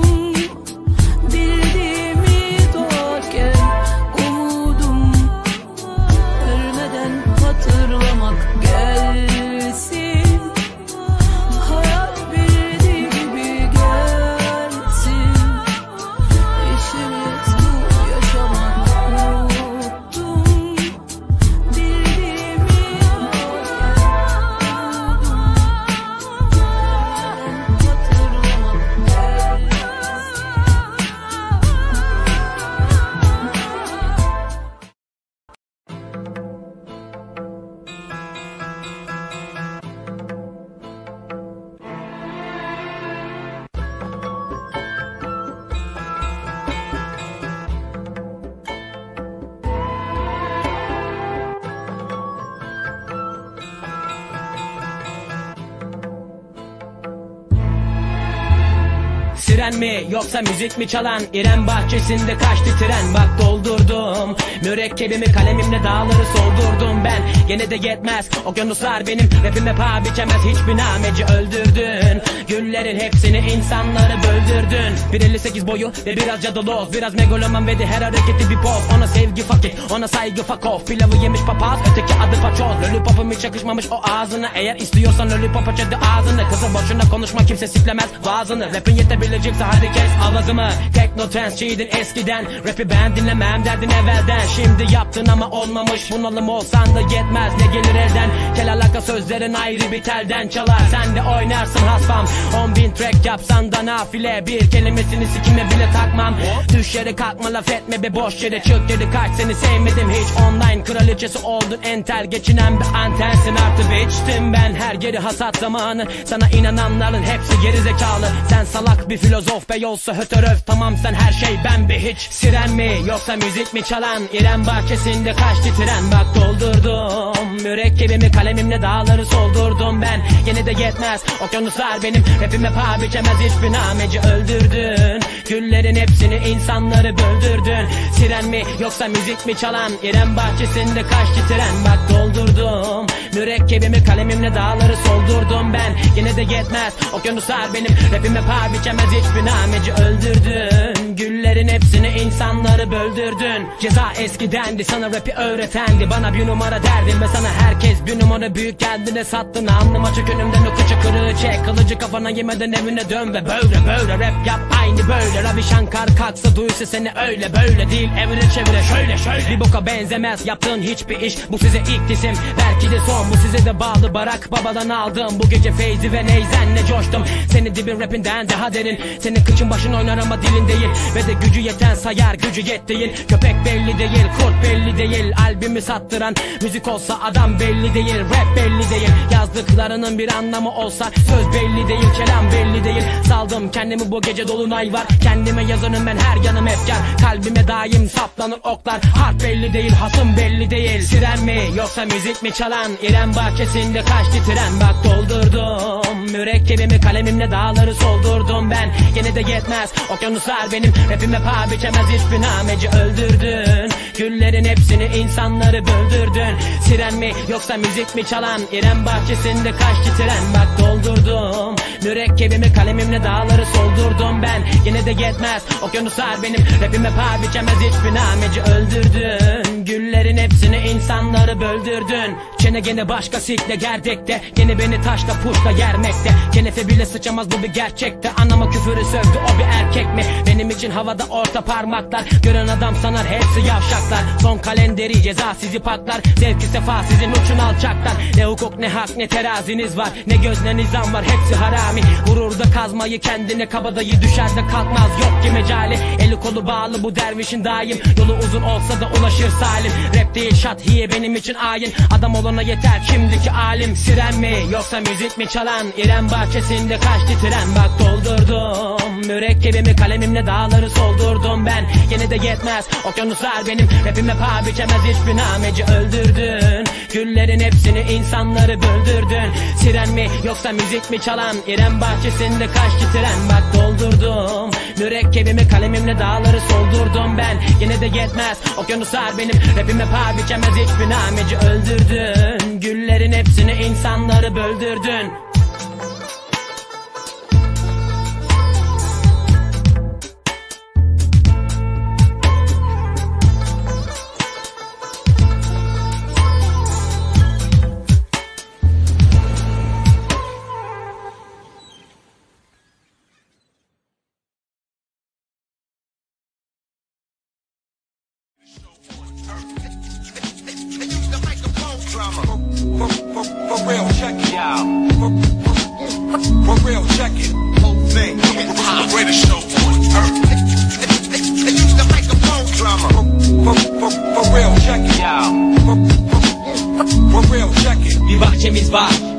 Siren mi yoksa müzik mi çalan? İrem bahçesinde kaçtı tren. Bak doldurdum mürekkebimi, kalemimle dağları soldurdum ben. Gene de yetmez, okyanuslar benim. Rapim hep ağ biçemez, hiçbir nameci öldürdün. Güllerin hepsini, insanları böldürdün. 1.58 boyu ve biraz cadaloz, biraz megaloman ve de her hareketi bir poz. Ona sevgi fakir, ona saygı fakof. Pilavı yemiş papaz, öteki adı paçoz. Lollipop'um hiç yakışmamış o ağzına. Eğer istiyorsan lollipop'a çözdü ağzını. Kızı boşuna konuşma, kimse siklemez vaazını. Rapin yetebilecek, hadi kes avazımı. Teknotrensçiydin eskiden, rapi ben dinlemem derdin evvelden. Şimdi yaptın ama olmamış, bunalım olsan da yetmez, ne gelir elden? Kel alaka sözlerin ayrı bir telden çalar, sen de oynarsın hasbam. 10.000 track yapsan da nafile, bir kelimesini sikime bile takmam. Düş yere kalkma, laf etme be boş yere. Çık geri kaç, seni sevmedim hiç. Online kraliçesi oldun entel, geçinen bir antensin artık. İçtim ben her geri hasat zamanı. Sana inananların hepsi gerizekalı. Sen salak bir filozof of bey olsa hötöröv, tamam sen her şey, ben be hiç. Siren mi yoksa müzik mi çalan? İrem bahçesinde kaçtı tren. Bak doldurdum mürekkebimi, kalemimle dağları soldurdum ben. Yine de yetmez, okyanuslar benim. Rapime paha biçemez, hiçbir nameci öldürdün. Güllerin hepsini, insanları böldürdün. Siren mi yoksa müzik mi çalan? İrem bahçesinde kaçtı tren. Bak doldurdum mürekkebimi, kalemimle dağları soldurdum ben. Yine de yetmez, okyanuslar benim. Rapime paha biçemez, hiçbir nameci öldürdün. Güllerin hepsini, insanları böldürdün. Ceza eskidendi, sana rapi öğretendi. Bana bir numara derdin ve sana herkes bir numara büyük, kendine sattın. Alnıma çök, önümden o kıçı kırığı çek. Kılıcı kafana yemeden evine dön ve böyle böyle rap yap, aynı böyle. Ravi Shankar kalksa duysa seni, öyle böyle değil, evine çevire şöyle şöyle. Bir boka benzemez yaptığın hiçbir iş, bu size ilk disim, belki de son. Bu size de bağlı, Barak babadan aldım. Bu gece Feyzi ve Neyzen'le coştum. Seni dibin rapinden daha derin. Senin kıçın başın oynar ama dilin değil. Ve de gücü yeten sayar, gücü yet değil. Köpek belli değil, kurt belli değil. Albümü sattıran müzik olsa adam belli değil. Rap belli değil, yazdıklarının bir anlamı olsa. Söz belli değil, kelam belli değil. Saldım kendimi, bu gece dolunay var. Kendime yazanım ben, her yanım efkar. Kalbime daim saplanır oklar. Harp belli değil, hasım belli değil. Siren mi yoksa müzik mi çalan? İrem bahçesinde kaçtı tren. Bak doldurdum mürekkebimi, kalemimle dağları soldurdum ben. Yine de yetmez, okyanuslar benim. Rapime paha biçemez, hiçbir nameci öldürdün. Güllerin hepsini, insanları böldürdün. Siren mi yoksa müzik mi çalan? İrem bahçesinde kaçtı tren. Bak doldurdum mürekkebimi, kalemimle dağları soldurdum ben. Yine de yetmez, okyanuslar benim. Rapime paha biçemez, hiçbir nameci öldürdün. Güllerin hepsini, insanları böldürdün. Çene gene başka sikle gerdekte, gene beni taşla puşla yermekte. gerçekte. Kenefe bile sıçamaz bu bir gerçekte. Anama küfürü sövdü, o bir erkek mi? Benim için havada orta parmaklar. Gören adam sanar hepsi yavşaklar. Son kalenderi ceza sizi patlar. Zevki sefa sizin uçun alçaktan. Ne hukuk ne hak ne teraziniz var. Ne göz ne nizam var, hepsi harami. Vurur da kazmayı kendine, kabadayı düşer de kalkmaz, yok ki mecali. Eli kolu bağlı bu dervişin daim. Yolu uzun olsa da ulaşır salim. Rap değil şathiye benim için ayin. Adam olana yeter şimdiki alim. Siren mi yoksa müzik mi çalan? İrem bahçesinde kaçtı tren. Bak doldurdum mürekkebimi, kalemimle dağları soldurdum ben. Yine de yetmez okyanuslar benim. Rapime paha biçemez hiçbir nameci. Öldürdün güllerin hepsini, insanları böldürdün. Siren mi yoksa müzik mi çalan? İrem bahçesinde kaçtı tren. Bak doldurdum mürekkebimi, kalemimle dağları soldurdum ben. Yine de yetmez okyanuslar benim. Rapime paha biçemez hiçbir nameci. Öldürdün güllerin hepsini, insanları böldürdün.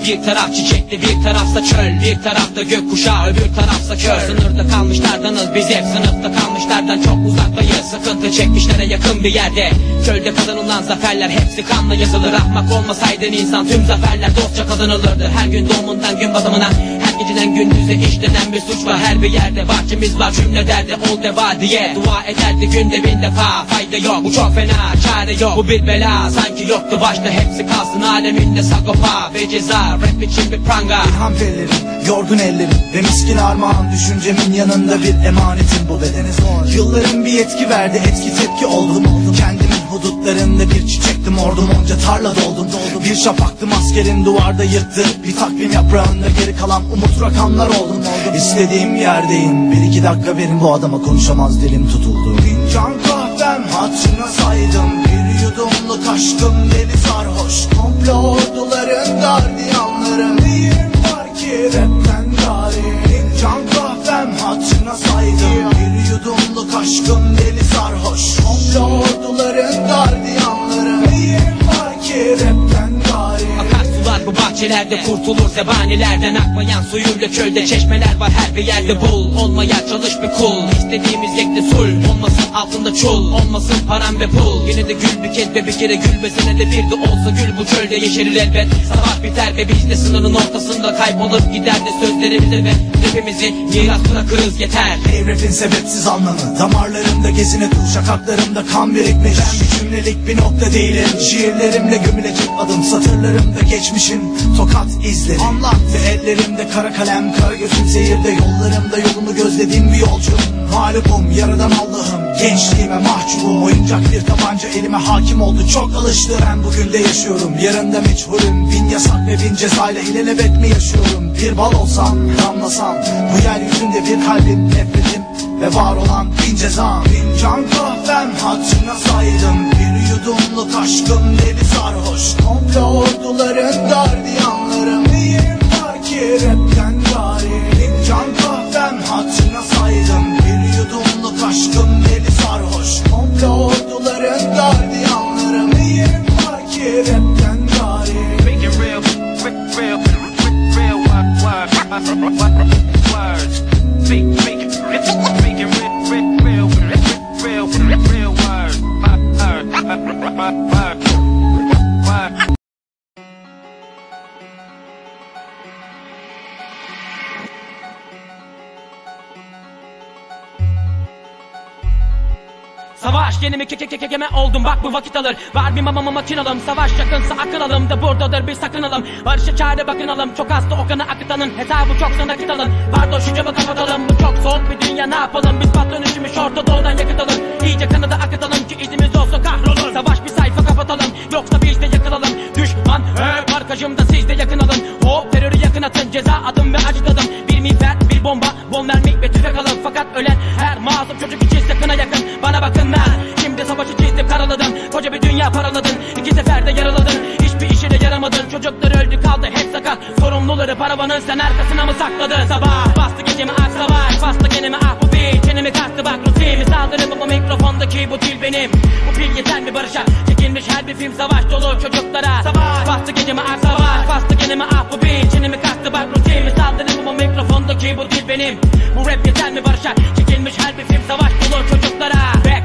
Bir taraf çiçekli, bir tarafta çöl, bir tarafta gökkuşağı, öbür tarafta kör. Sınırda kalmışlardanız biz hep, sınıfta kalmışlardan çok uzaktayız. Sıkıntı çekmişlere yakın bir yerde, çölde kazanılan zaferler hepsi kanla yazılır. Ahmak olmasaydın insan tüm zaferler dostça kazanılırdı. Her gün doğumundan gün batımına, her geceden gündüze işlenen bir suç var. Her bir yerde bahçemiz var, cümle derdi ol deva diye. Dua ederdi günde bin defa, fayda yok, bu çok fena, çare yok, bu bir bela. Sanki yoktu başta, hepsi kalsın aleminde sagopa ve ceza. Rap için bir pranga. İlham tellerim, yorgun ellerim ve miskin armağan. Düşüncemin yanında bir emanetim, bu bedene zor. Yılların bir yetki verdi, etki tepki oldum. Kendimin hudutlarında bir çiçektim, ordum onca tarla doldum. Bir şafaktım, askerin duvarda yırttı. Bir takvim yaprağında geri kalan umut rakamlar oldum. İstediğim yerdeyim, bir iki dakika verin, bu adama konuşamaz dilim tutuldu. Fincan kahvem hatırına saydım, bir yudumluk aşkım deli sarhoş. Komplo orduların gardiyan. Neyim var ki rapten garim? Can kahvem hatırına saydım, bir yudumluk aşkım deli sarhoş. Komplo orduların gardiyanları. Neyim var ki rapten garim? Akarsular bu bahçelerde kurtulur zebanilerden. Akmayan suyuyla çölde çeşmeler var, her bir yerde bul. Olmaya çalış bir kul, istediğimiz yekte sul. Olmasın altında çul, olmasın param ve pul. Yine de gül bir kez ve bir kere gül ve senede bir de olsa gül, bu çölde yeşerir elbet. Sabah biter ve biz de sınırın ortasında kaybolur gider de sözlerimize ve rapimizi miras bırakırız yeter. Hey rapin sebepsiz anlamı, damarlarımda gezine dul, şakaklarımda kan birikmiş. Ben bir cümlelik bir nokta değilim, şiirlerimle gömülecek adım. Satırlarımda geçmişim tokat izleri, anlattı ellerimde kara kalem, kara gözüm zehirde. Yollarımda yolumu gözlediğim bir yolcum, mağlubum yaradan Allah'ım, gençliğime mahcubum. Oyuncak bir tabanca elime hakim oldu, çok alıştı. Ben bugün de yaşıyorum, yarın da meçhulüm. Bin yasak ve bin cezayla ilelebet mi yaşıyorum? Bir bal olsam, damlasam bu yeryüzünde, bir kalbim, nefretim ve var olan bin cezam. Bin can kahvem hatırına saydım, bir yudumluk aşkım deli sarhoş. Komplo orduların gardiyanları, neyim var ki rapten gari? Bin can kahvem hatırına saydım, bir yudumluk aşkım deli sarhoş. Komplo orduların gardiyanları, neyim var ki rapten gari? Making real, real, real, words. Making real, real, real words. Savaş yenimi kekeme oldum, bak bu vakit alır. Var bir mama makinalım, savaş yakınsa akıl alım da buradadır bir sakınalım. Barışa çare bakınalım, çok hasta o kanı akıtanın hesabı çok sana nakit alın. Pardon şu camı kapatalım, bu çok soğuk bir dünya, ne yapalım? Biz pat dönüşümüş Orta Doğu'dan yakıt alın. İyice kanı da akıtalım ki izimiz olsun kahrolun. Savaş bir sayfa kapatalım, yoksa bir işte yakılalım. Düşman hep arkacımda, siz de yakın alın. O terörü yakın atın, ceza adım ve olmadı. Çocukları öldü kaldı hep sakat. Sorumluları paravanın sen arkasına mı sakladı? Sabah bastı gecemi ak savaş, bastı genimi ah bu bil. Çenemi kastı bak rutimi saldırı bu mikrofondaki bu dil benim. Bu pil yeter mi barışa? Çekilmiş her bir film savaş dolu çocuklara. Sabah bastı gecemi ak savaş, bastı genimi ah bu bil. Çenemi kastı bak rutimi saldırı bu mikrofondaki bu dil benim. Bu rap yeter mi barışa? Çekilmiş her bir film savaş dolu çocuklara.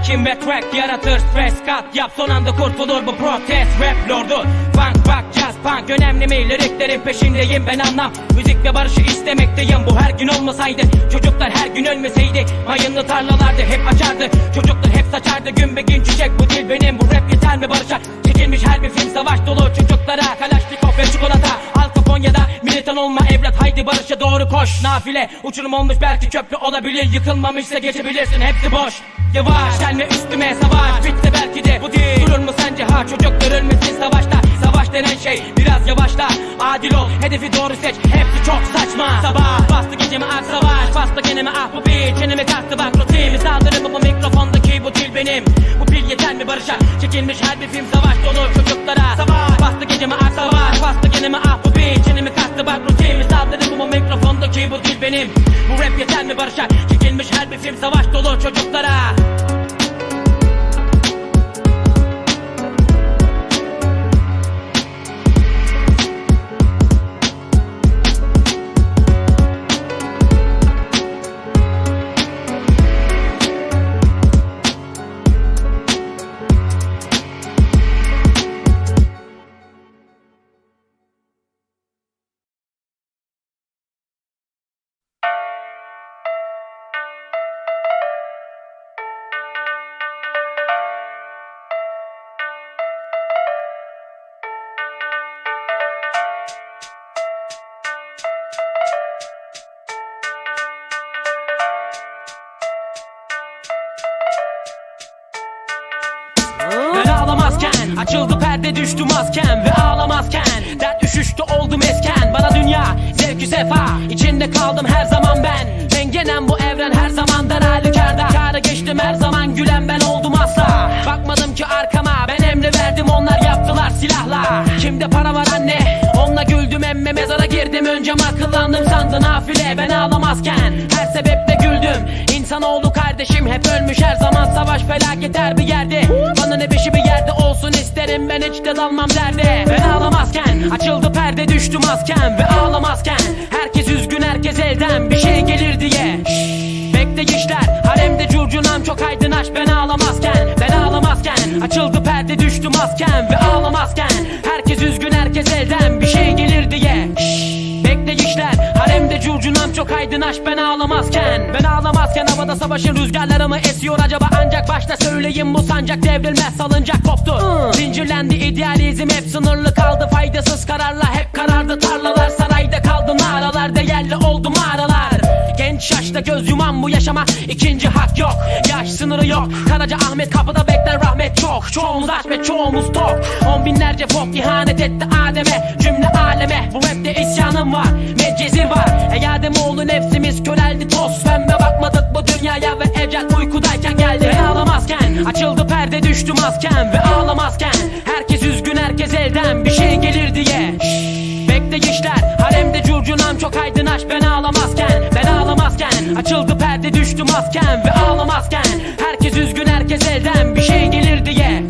Kim ve crack yaratır stres kat yap son anda kurtulur bu protest rap lordu. Funk rock jazz punk önemli mi liriklerin peşindeyim ben anlam. Müzik ve barışı istemekteyim bu her gün olmasaydı. Çocuklar her gün ölmeseydi mayınlı tarlalarda hep açardı. Çocuklar hep saçardı gün be gün çiçek bu dil benim. Bu rap yeter mi barışa? Çekilmiş her bir film savaş dolu çocuklara. Kalaşnikov ve çikolata halka Konya'da. Militan olma evlat haydi barışa doğru koş. Nafile uçurum olmuş belki köprü olabilir. Yıkılmamışsa geçebilirsin hepsi boş. Yavaş gelme üstüme savaş bitse belki de bu değil. Durur mu sence ha çocuklar ölmesin savaşta. Savaş denen şey biraz yavaşla. Adil ol hedefi doğru seç hepsi çok saçma. Sabah bastı gecemi ak savaş, bastı genimi ah bu bil. Çenemi kastı bak rutimi saldırı bu mikrofondaki bu dil benim. Bu pil yeter mi barışa? Çekilmiş her bir film savaş dolu çocuklara. Sabah bastı gecemi ak savaş, bastı genimi ah bu bil. Çenemi kastı bak rutimi saldırı bu mikrofondaki bu dil benim. Bu rap yeter mi barışa? Çekilmiş her bir film savaş dolu çocuklara. Açıldı perde düştü masken ve ağlamazken. Dert düşüştü oldum esken. Bana dünya zevki sefa içinde kaldım her zaman ben. Dengenem bu evren her zaman dar halükarda. Kâra geçtim her zaman gülen ben oldum asla. Bakmadım ki arkama ben emri verdim onlar yaptılar silahla. Kimde para var anne onunla güldüm emme mezara girdim. Öncem akıllandım sandın nafile ben ağlamazken. Her sebeple güldüm insanoğlu kardeşim hep ölmüş her zaman. Savaş felaket her bir yerde. Bana ne beşi bir yerde olsun isterim ben hiç de dalmam derde. Ben ağlamazken açıldı perde düştü masken ve ağlamazken. Herkes üzgün herkes elden bir şey gelir diye. Bekleyişler haremde curcunam çok aydınlaş ben ağlamazken. Ben ağlamazken açıldı perde düştü masken ve ağlamazken. Herkes üzgün herkes elden bir şey gelir diye. Bekleyişler haremde curcunam çok aydınlaş ben ağlamazken. Ben ağlamazken havada savaşın rüzgarları mı esiyor acaba? Ancak başta söyleyeyim bu sancak devrilmez salıncak koptu. Zincirlendi idealizm hep sınırlı kaldı. Faydasız kararla hep karardı tarlalar. Sarayda kaldı naralar değerli oldu mağaralar. Genç yaşta göz yuman bu yaşama ikinci hak yok. Yaş sınırı yok. Karaca Ahmet kapıda bekler rahmet çok. Çoğumuz aç ve çoğumuz tok. On binlerce folk ihanet etti Adem'e cümle aleme. Bu rapte isyanım var medcezir var. Ey Ademoğlu nefsimiz köreldi toz pembe. Bakmadık bu dünyaya ve ecel uykudayken geldi. Ben ağlamazken açıldı perde düştü masken ve ağlamazken. Herkes üzgün herkes elden bir şey gelir diye. Bekleyişler haremde curcunam çok aydınlaş ben ağlamazken. Ben ağlamazken açıldı perde düştü masken ve ağlamazken. Herkes üzgün herkes elden bir şey gelir diye.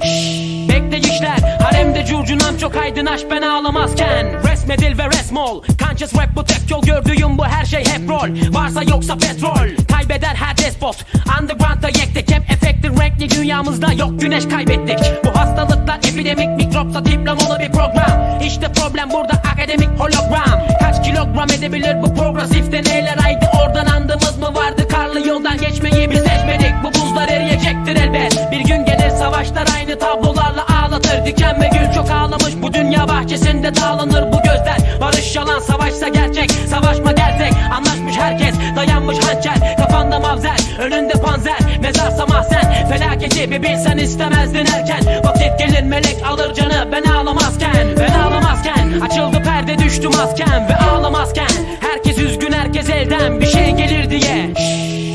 Bekleyişler haremde curcunam çok aydınlaş ben ağlamazken. Resmedil ve resmol conscious rap bu tek yol. Gördüğüm bu her şey hep rol. Varsa yoksa petrol kaybeder her despot. Underground'da yektik hep efektin renkli dünyamızda yok güneş kaybettik. Bu hastalıklar epidemik mikropla diplomalı bir program. İşte problem burada akademik hologram. Kaç kilogram edebilir bu progresif deneyler haydi. Oradan andımız mı vardı karlı yoldan geçmeyi biz seçmedik. Bu buzlar eriyecektir elbet. Bir gün gelir savaşlar aynı tablolarla ağlatır. Diken ve gül çok ağlamış bu dünya bahçesinde dağlanır bu gözler. Barış yalan savaşsa gerçek savaşma dersek. Anlaşmış herkes dayanmış hançer. Kafanda mavzer önünde panzer mezarsa mahzen. Felaketi bir bilsen istemezdin erken. Vakit gelir melek alır canı ben ağlamazken. Ben ağlamazken açıldı perde düştü masken ve ağlamazken. Herkes üzgün herkes elden bir şey gelir diye.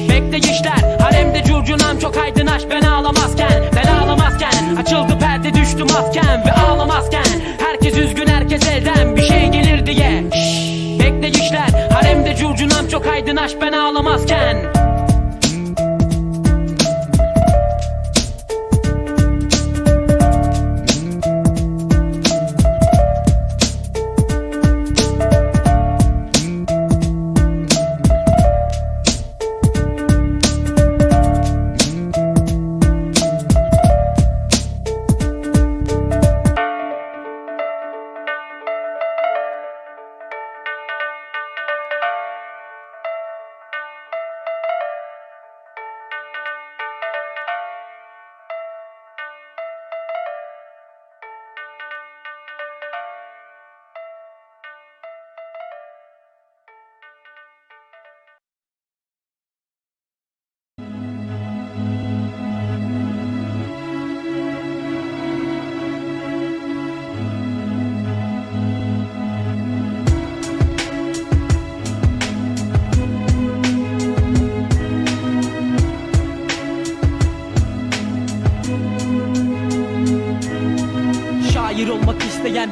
Bekleyişler haremde curcunam çok aydınlaş ben ağlamazken. Ben ağlamazken açıldı perde düştü masken ve ağlamazken. Herkes üzgün herkes elden Olsaydın aşk ben ağlamazken.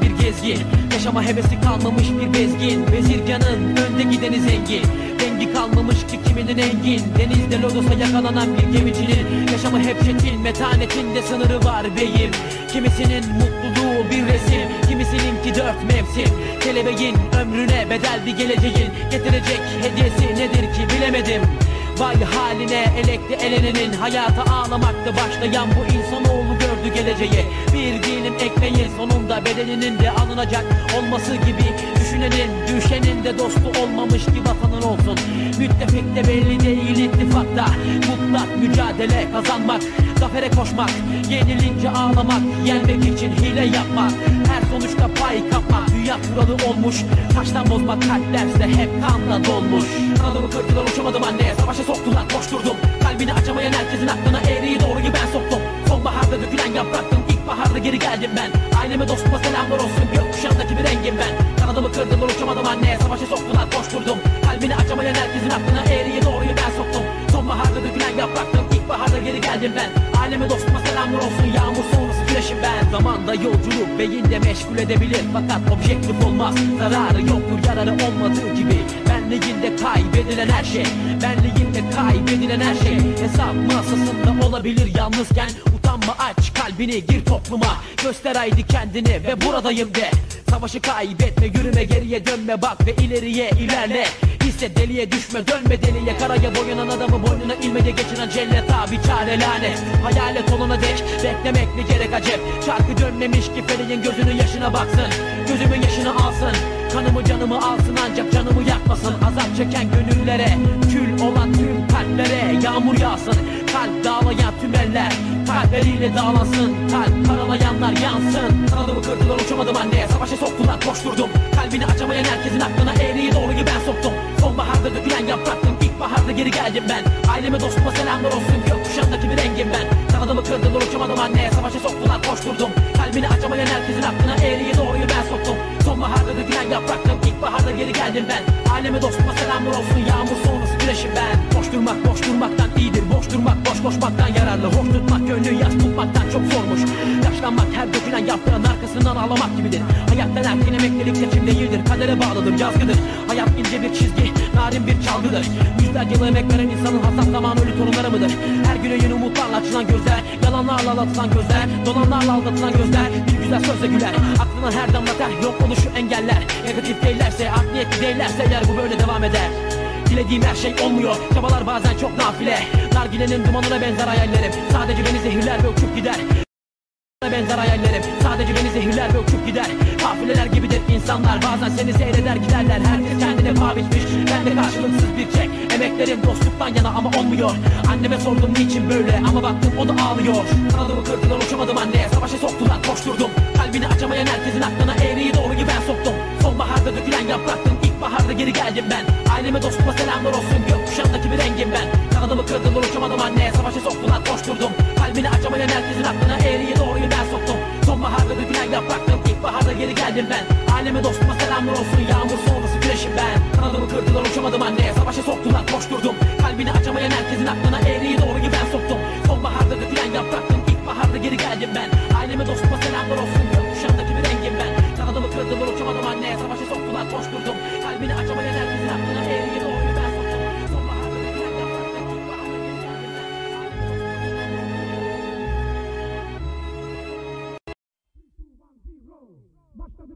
Bir gezgin, yaşama hevesi kalmamış bir bezgin. Bezirganın önde gideni zengin, rengi kalmamış ki kiminin engin. Denizde lodosa yakalanan bir gemicinin yaşamı hep çetin, metanetinde sınırı var beyim. Kimisinin mutluluğu bir resim, kimisininki dört mevsim. Kelebeğin ömrüne bedel bir geleceğin getirecek hediyesi nedir ki bilemedim. Vay haline elekli elenenin, hayata ağlamakta başlayan bu insanoğlu gördü geleceği. Bir dilim ekmeğin sonunda bedeninin de alınacak olması gibi düşünenin, düşenin de dostu olmamış ki vatanın olsun. Müttefik de belli değil ittifakta, mutlak mücadele kazanmak, zafere koşmak, yenilince ağlamak, yenmek için hile yapmak, her sonuçta pay kapmak. Dünya kuralı olmuş, taştan bozmak, kalplerse hep kanla dolmuş. Kanadımı kırdılar, uçamadım anneye, savaşa soktular, koşturdum. Kalbini açamayan herkesin aklına eğriyi doğruyu ben soktum. Sonbaharda dökülen yapraktım, ilkbaharda geri geldim ben. Aileme dostuma selamlar olsun, gökkuşağındaki bir rengim ben. Kanadımı kırdılar, uçamadım anneye, savaşa soktular, koşturdum. Kalbini açamayan herkesin aklına eğriyi doğruyu ben soktum. Sonbaharda dökülen yapraktım, ilkbaharda geri geldim ben. Aileme dostuma selamlar olsun, yağmur sonrası güneşim ben. Zamanda yolculuk beyinde meşgul edebilir, fakat objektif olmaz. Zararı yoktur yararı olmadığı gibi. Benliğinde kaybedilen her şey, benliğinde kaybedilen her şey. Hesap masasında olabilir yalnızken. Utanma, aç kalbini, gir topluma, göster haydi kendini ve buradayım de. Savaşı kaybetme, yürüme geriye, dönme bak ve ileriye ilerle. Hisset, deliye düşme, dönme deliye. Karaya boyanan adamı boynuna ilmece geçinen cennet abi çare lanet. Hayalet olana dek beklemek ne gerek acep. Çarkı dönmemiş ki feleğin gözünün yaşına baksın, gözümün yaşına alsın. Kanımı canımı alsın ancak canımı yakmasın. Azap çeken gönüllere, kül olan tüm kalplere yağmur yağsın. Kalp dağlayan tüm eller kalpleriyle dağlansın. Kalp karalayanlar yansın. Kanadımı kırdılar, uçamadım anneye, savaşa soktular, koşturdum. Kalbini açamayan herkesin aklına eğriyi doğruyu ben soktum. Sonbaharda dökülen yapraktım, ilkbaharda geri geldim ben. Aileme dostuma selamlar olsun, gökkuşağındaki bir rengim ben. Kanadımı kırdılar, uçamadım anneye, savaşa soktular, koşturdum. Kalbini açamayan herkesin aklına eğriyi doğruyu ben soktum. Sonbaharda dökülen yapraktım, ilkbaharda geri geldim ben. Aileme dostuma selamlar olsun, yağmur sonrası güneşim ben. Boş durmak boş durmaktan iyidir, boş durmak boş koşmaktan yararlı. Hoş tutmak gönlü yaş tutmaktan çok zormuş. Yaşlanmak her dökülen yaprağın arkasından ağlamak gibidir. Hayat denen emeklilik seçim değildir, kadere bağlıdır, yazgıdır. Hayat ince bir çizgi, narin bir çalgıdır. Yüzlerce yıl emek veren insanın hasat zamanı ölü torunları mıdır? Her güne yeni umutlarla açılan gözler, yalanlarla alatılan gözler, dolanlarla aldatılan gözler, bir güzel sözle güler. Aklından her damla ter, yok oluşu engeller. Negatif değillerse, art niyetli değillerse eğer bu böyle devam eder. Dilediğim her şey olmuyor, çabalar bazen çok nafile. Nargilenin dumanına benzer hayallerim, sadece beni zehirler ve uçup gider. Benzer hayallerim, sadece beni zehirler ve uçup gider. Kafileler gibidir insanlar, bazen seni seyreder giderler. Herkes kendine paha biçmiş, ben de karşılıksız bir çek. Emeklerim dostluktan yana ama olmuyor. Anneme sordum niçin böyle ama baktım o da ağlıyor. Kanadımı kırdılar, uçamadım anneye, savaşa soktular, koşturdum. Kalbini açamayan herkesin aklına eğriyi doğruyu ben soktum. Sonbaharda dökülen yapraktım, ilkbaharda geri geldim ben. Aileme dostuma selamlar olsun, gökkuşağındaki bir rengim ben. Kanadımı kırdılar, uçamadım anneye, savaşa soktular, koşturdum. Kalbini açamayan herkesin aklına eğriyi doğruyu ben soktum. Sonbaharda dökülen yapraktım, ilkbaharda geri geldim ben. Aileme dostuma selamlar olsun, yağmur sonrası güneşim ben. Kanadımı kırdılar, uçamadım anneye, savaşa soktular, koşturdum. Kalbini açamayan herkesin aklına eğriyi doğruyu ben soktum. Sonbaharda dökülen yapraktım, ilkbaharda geri geldim ben. Aileme dostuma selamlar olsun, gökkuşağındaki bir rengim ben. Kanadımı kırdılar, uçamadım anneye, savaşa soktular, koşturdum. Kalbini açamayan herkesin aklına eğriyi doğruyu ben soktum.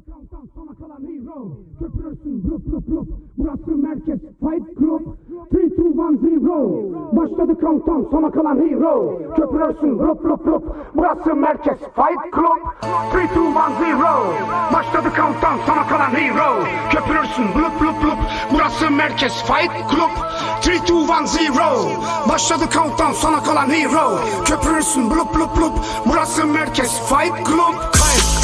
Down'dan sona kalan hero. Köpürürsün blup blup blup. Burası merkez fight club. 3, 2, 1, 0. Başladı countdown sona kalan hero. Köpürürsün blup blup blup. Burası merkez fight club. 3, 2, 1, 0. Başladı countdown sona kalan hero. Köpürürsün blup blup blup. Burası merkez fight club. 3, 2, 1, 0. Başladı countdown sona kalan hero. Köpürürsün blup blup blup. Burası merkez fight club.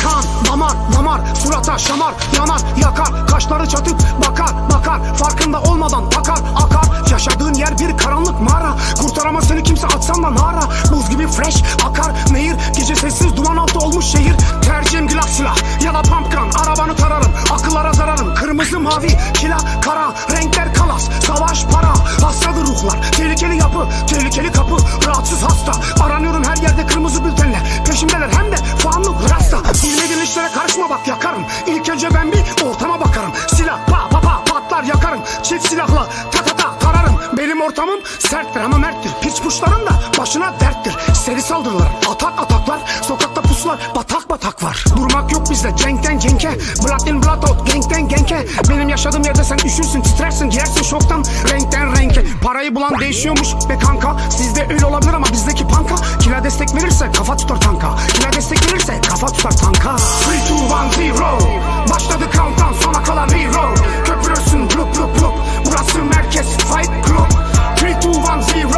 Kan damar damar surata şamar yanar yakar kaşları çatıp bakar bakar farkında olmadan akar akar yaşadığın yer bir karanlık mağara kurtaramaz seni kimse atsan da nara buz gibi fresh akar nehir gece sessiz duman altı olmuş şehir tercihim gülak silah ya da pump gun arabanı tararım akıllara zararım kırmızı mavi kila kara renkler kalas savaş para hastadır ruhlar tehlikeli yapı tehlikeli kapı rahatsız hasta aranıyorum her yerde kırmızı bültenler peşimdeler hem de fanlık rasta. Bilmediğin işlere karışma bak yakarım. İlk önce ben bir ortama bakarım. Silah pa pa pa patlar yakarım. Çift silahla ta ta ta tararım. Benim ortamım serttir ama merttir. Piç kuşların da başına derttir. Seri saldırılar atak ataklar. Sokakta puslar batak batak var. Durmak yok bizde cenkten cenke. Blood in blood out genkten genke. Benim yaşadığım yerde sen üşürsün titrersin giyersin şoktan renkten renke. Parayı bulan değişiyormuş be kanka. Sizde öyle olabilir ama bizdeki panka. Kila destek verirse kafa tutar tanka. Kila destek verirse kafa tutar tanka. 3, 2, 1, 0. Başladı countdown sona kalan hero. Köpürürsün blup blup blup. Burası merkez fight club. 3, 2, 1, 0.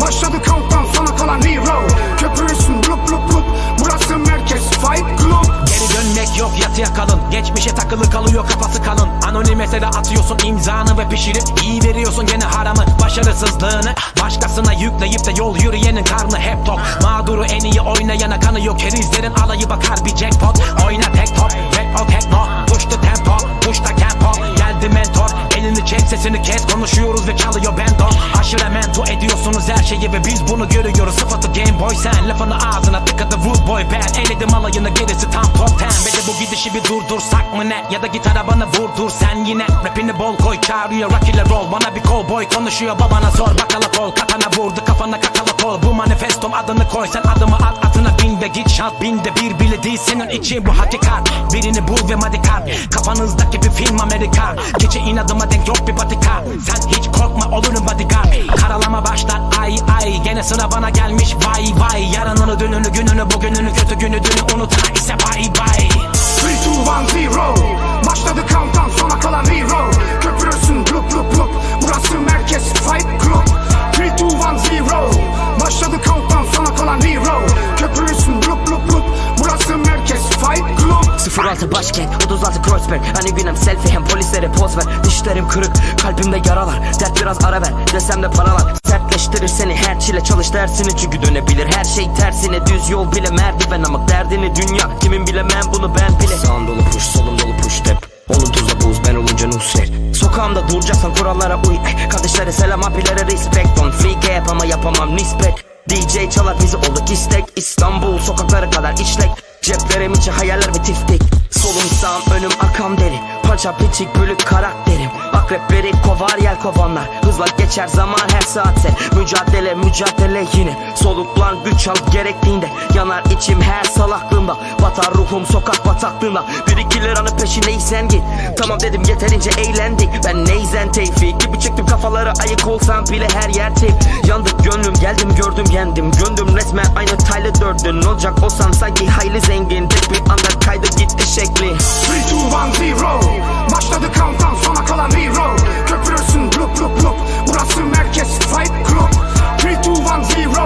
Başladı countdown sona kalan hero. Köpürürsün blup blup blup. Burası merkez fight club. Geri dönmek yok yatıya kalın. Geçmişe takılı kalıyor kafası kalın. Anonim mesele atıyorsun imzanı ve pişirip iyi veriyorsun gene haramı başarısızlığını. Başkasına yükleyip de yol yürüyenin karnı hep top. Mağduru en iyi oynayana kanıyor kerizlerin alayı bakar bir jackpot. Oyna tek top rap o tekno. Push the tempo push the tempo. Geldi mentor elini çek sesini kes konuşuyoruz ve çalıyor bento. Aşırı mento ediyorsunuz her şeyi ve biz bunu görüyoruz. Sıfatı Game Boy sen lafını ağzına tıkadı rude boy ben. Eledim alayını gerisi tam top ten. Ve de bu gidişi bir durdursak mı ne? Ya da git arabana vurdur sen yine. Rapini bol koy çağırıyor rakile roll. Bana bir cowboy konuşuyor babana sor. Bakala kol katana vurdu kafana kakala kol. Bu manifestom adını koy sen adımı at atına bin ve git şans. Binde bir bile değil senin için bu hakikat. Birini bul ve madikat. Kafanızdaki bir film Amerikan. Gece inadıma denk yok bir batika. Sen hiç korkma olurum bodyguard. Karalama başlar ay ay. Gene sıra bana gelmiş vay vay. Yarınını dününü gününü bugününü kötü günü dünü unut ha ise bye bye. 3, 2, 1, 0. Başladı countdown sona kalan hero. Köpürürsün blup blup blup. Burası merkez fight club. 3, 2, 1, 0. Başladı countdown sona kalan hero. Köpürürsün blup blup blup. Burası merkez fight club. 06 başkent 36 Kreuzberg. Hani günüm selfie hem polislere poz ver. Dişlerim kırık kalbimde yaralar. Dert biraz ara ver desem de paralar. Sertleştirir seni her çile çalış dersini. Çünkü dönebilir her şey tersine. Düz yol bile merdiven ama derdini dünya. Kimin bilemem bunu ben bile. Sağım dolu push solum dolu push tep. Onun tuzla buz ben olunca nusret. Sokağımda duracaksan kurallara uy. Kardeşlere selam abilere respect. On freak yap ama yapamam nispet. DJ çalar bizi olduk istek. İstanbul sokakları kadar içlek. Ceplerim içi hayaller ve tiftik. Solum sağım önüm akam deri. Paça piçik bölük karakterim. Akrepleri kovar yel kovanlar. Hızla geçer zaman her saatse. Mücadele mücadele yine. Soluklan güç al gerektiğinde. Yanar içim her salaklığımda. Batar ruhum sokak bataklığında. Bir iki liranın peşindeysen git. Tamam dedim yeterince eğlendik. Ben neyzen teyfi gibi çıktım kafaları. Ayık olsam bile her yer teyp. Yandık gönlüm geldim gördüm yendim. Göndüm resmen aynı Tyler Durden. Olacak olsam sanki hayli zengin. Tek bir anda kaydı gitti şekli. 3, 2, 1, 0. Başladı countdown sona kalan hero. Köpürürsün blup blup blup. Burası merkez fight club. 3, 2, 1, 0.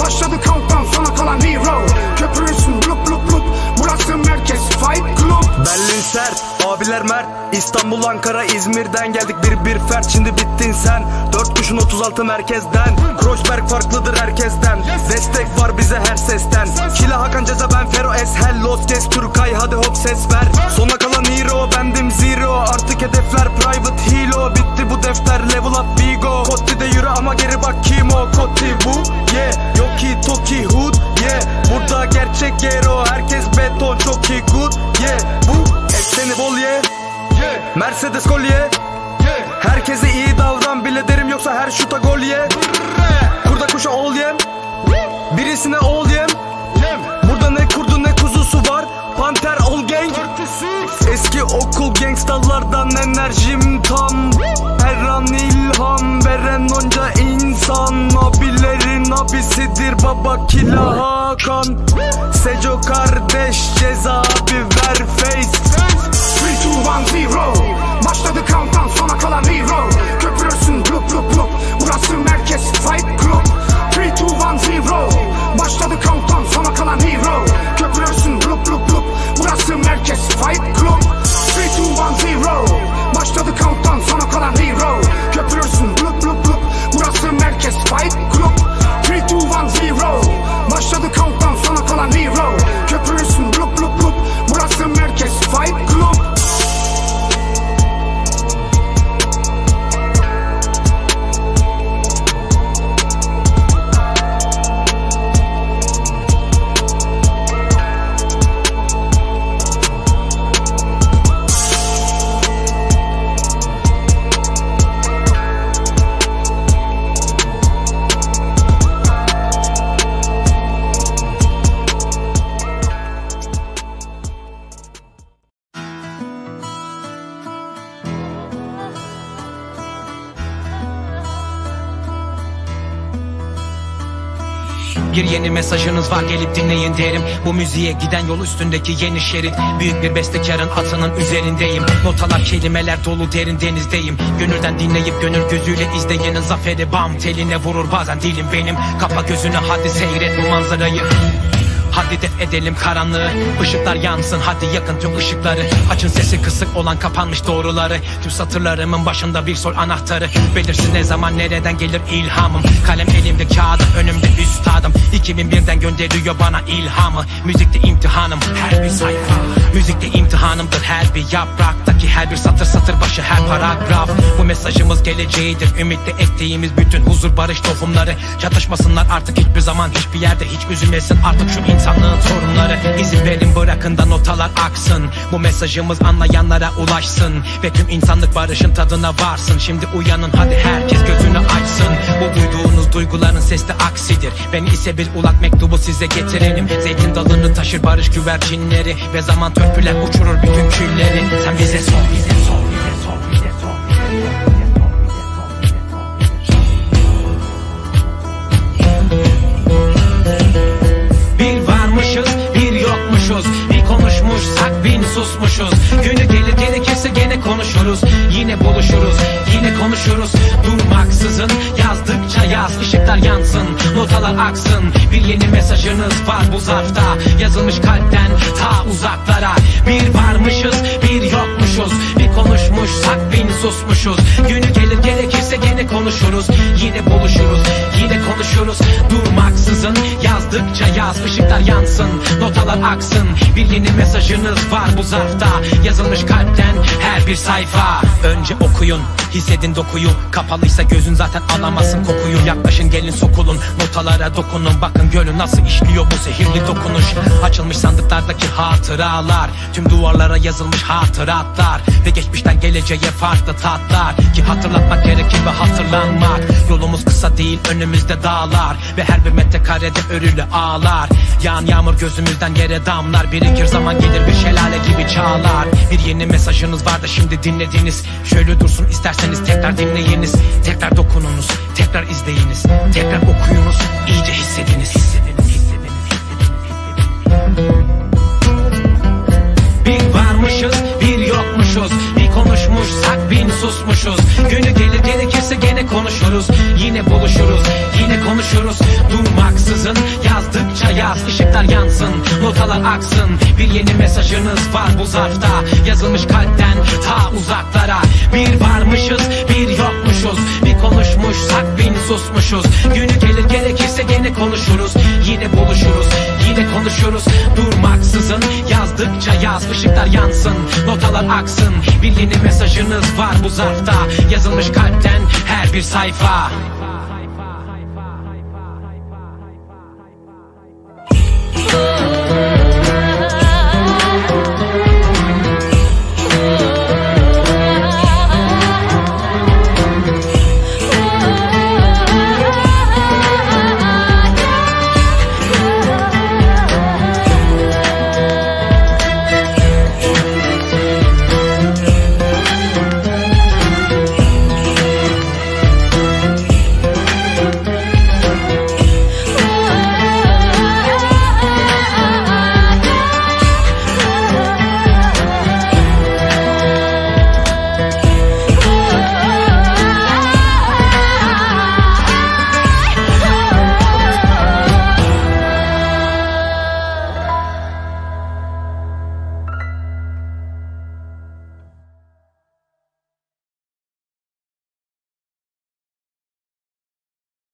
Başladı countdown sona kalan hero. Köpürürsün blup blup blup. Burası merkez fight club. Berlin sert abiler mert. İstanbul Ankara İzmir'den geldik bir fert. Şimdi bittin sen. 4 kuşun 36 merkezden. Kreuzberg farklıdır herkesten. Destek var bize her sesten. Kila Hakan C.e.z.a ben Fero Eshel. Los Kes Türkay hadi hop ses ver. Sona kalan hero bendim zero. Artık hedefler private hilo. Bitti bu defter level up Vigo. Kotti de yürü ama geri bak kim o Kotti bu yeah. Yoki Toki Hood yeah. Burada gerçek hero. Herkes beton çok iyi good yeah. Bu ekseni bol ye yeah. Yeah. Mercedes kolye yeah. Herkese iyi davran bile derim yoksa her şuta gol ye yeah. Kurda kuşa ol yem yeah. Birisine ol yem yeah. Burada ne kurdu ne kuzusu var. Panter ol gang. Eski okul gangstalardan enerjim tam. Her an ilham veren onca insan. Abilerin abisidir baba Killa Hakan. Seco kardeş ceza abi ver face. 3, 2, 1, 0. Başladı countdown, sona kalan hero. Köpürürsün blup blup blup. Burası merkez fight club. 3, 2, 1, 0. Başladı countdown, sona kalan hero. Köpürürsün blup blup blup. Burası merkez fight club. 3, 2, 1, 0. Başladı countdown, sona kalan hero. Köpürürsün blup blup blup. Burası merkez fight club. 3, 2, 1, 0. Başladı countdown, sona kalan hero. Köpürürsün blup blup blup. Burası merkez fight club. Yeni mesajınız var, gelip dinleyin derim. Bu müziğe giden yol üstündeki yeni şerit. Büyük bir bestekarın atının üzerindeyim. Notalar kelimeler dolu derin denizdeyim. Gönülden dinleyip gönül gözüyle izleyenin zaferi bam teline vurur bazen dilim benim. Kapa gözünü hadi seyret bu manzarayı. Hadi def edelim karanlığı. Işıklar yansın hadi yakın tüm ışıkları. Açın sesi kısık olan kapanmış doğruları. Tüm satırlarımın başında bir sol anahtarı. Belirsiz ne zaman nereden gelir ilhamım. Kalem elimde kağıdım önümde üstadım. 2001'den gönderiyor bana ilhamı. Müzikte imtihanım her bir sayfa. Müzikte imtihanımdır her bir yapraktaki her bir satır satır başı her paragraf. Bu mesajımız geleceğidir. Ümitle ektiğimiz bütün huzur barış tohumları. Çatışmasınlar artık hiçbir zaman hiçbir yerde hiç üzülmesin artık şu insan. Sanlığın sorunları izin verin bırakın da notalar aksın. Bu mesajımız anlayanlara ulaşsın ve tüm insanlık barışın tadına varsın. Şimdi uyanın hadi herkes gözünü açsın. Bu duyduğunuz duyguların sesli aksidir. Ben ise bir ulak mektubu size getirelim. Zeytin dalını taşır barış güvercinleri ve zaman törpüler uçurur bütün külleri. Sen bize sor, bize sor, bize sor, bize sor, bize sor. Bir yokmuşuz, bir konuşmuşsak bin susmuşuz. Günü gelir gerekirse gene konuşuruz. Yine buluşuruz, yine konuşuruz. Durmaksızın yazdıkça yaz. Işıklar yansın, notalar aksın. Bir yeni mesajınız var bu zarfta. Yazılmış kalpten ta uzaklara. Bir varmışız, bir yokmuşuz. Bir konuşmuşsak bin susmuşuz. Günü gelir gerekirse gene konuşuruz. Yine buluşuruz, yine konuşuruz. Durmaksızın yazdıkça yaz. Işıklar yansın, notalar aksın. Bir yeni mesajınız var bu zarfta. Yazılmış kalpten her bir sayfa. Önce okuyun, hissedin dokuyu. Kapalıysa gözün zaten alamasın kokuyu. Yaklaşın gelin sokulun, notalara dokunun. Bakın gölü nasıl işliyor bu zehirli dokunuş. Açılmış sandıklardaki hatıralar. Tüm duvarlara yazılmış hatıratlar. Ve geçmişten geleceğe farklı tatlar. Ki hatırlatmak gerekir ve hatırlanmak. Yolumuz kısa değil önümüzde dağlar. Ve her bir metrekarede örülü ağlar. Yağan yağmur gözümüzden yere damlar. Birikir zaman gelir bir şelale gibi çağlar. Bir yeni mesajınız vardı şimdi dinlediniz. Şöyle dursun isterseniz tekrar dinleyiniz. Tekrar dokununuz, tekrar izleyiniz. Tekrar okuyunuz, iyice hissediniz. Hissediniz, hissediniz, hissediniz. Bir varmışız, bir yokmuşuz. Bir konuşmuşsak bin susmuşuz. Günü gelir gerekirse gene konuşuruz. Yine buluşuruz, yine konuşuruz. Durmaksızın yazdıkça yaz. Işıklar yansın, notalar aksın. Bir yeni mesajınız var bu zarfta. Yazılmış kalpten ta uzaklara. Bir varmışız, bir yokmuşuz. Bir konuşmuşsak bin susmuşuz. Günü gelir gerekirse gene konuşuruz. Yine buluşuruz, yine konuşuruz. Durmaksızın yazdıkça yaz. Işıklar yansın, notalar aksın. Bir yeni mesajınız var bu zarfta. Yazılmış kalpten her bir sayfa.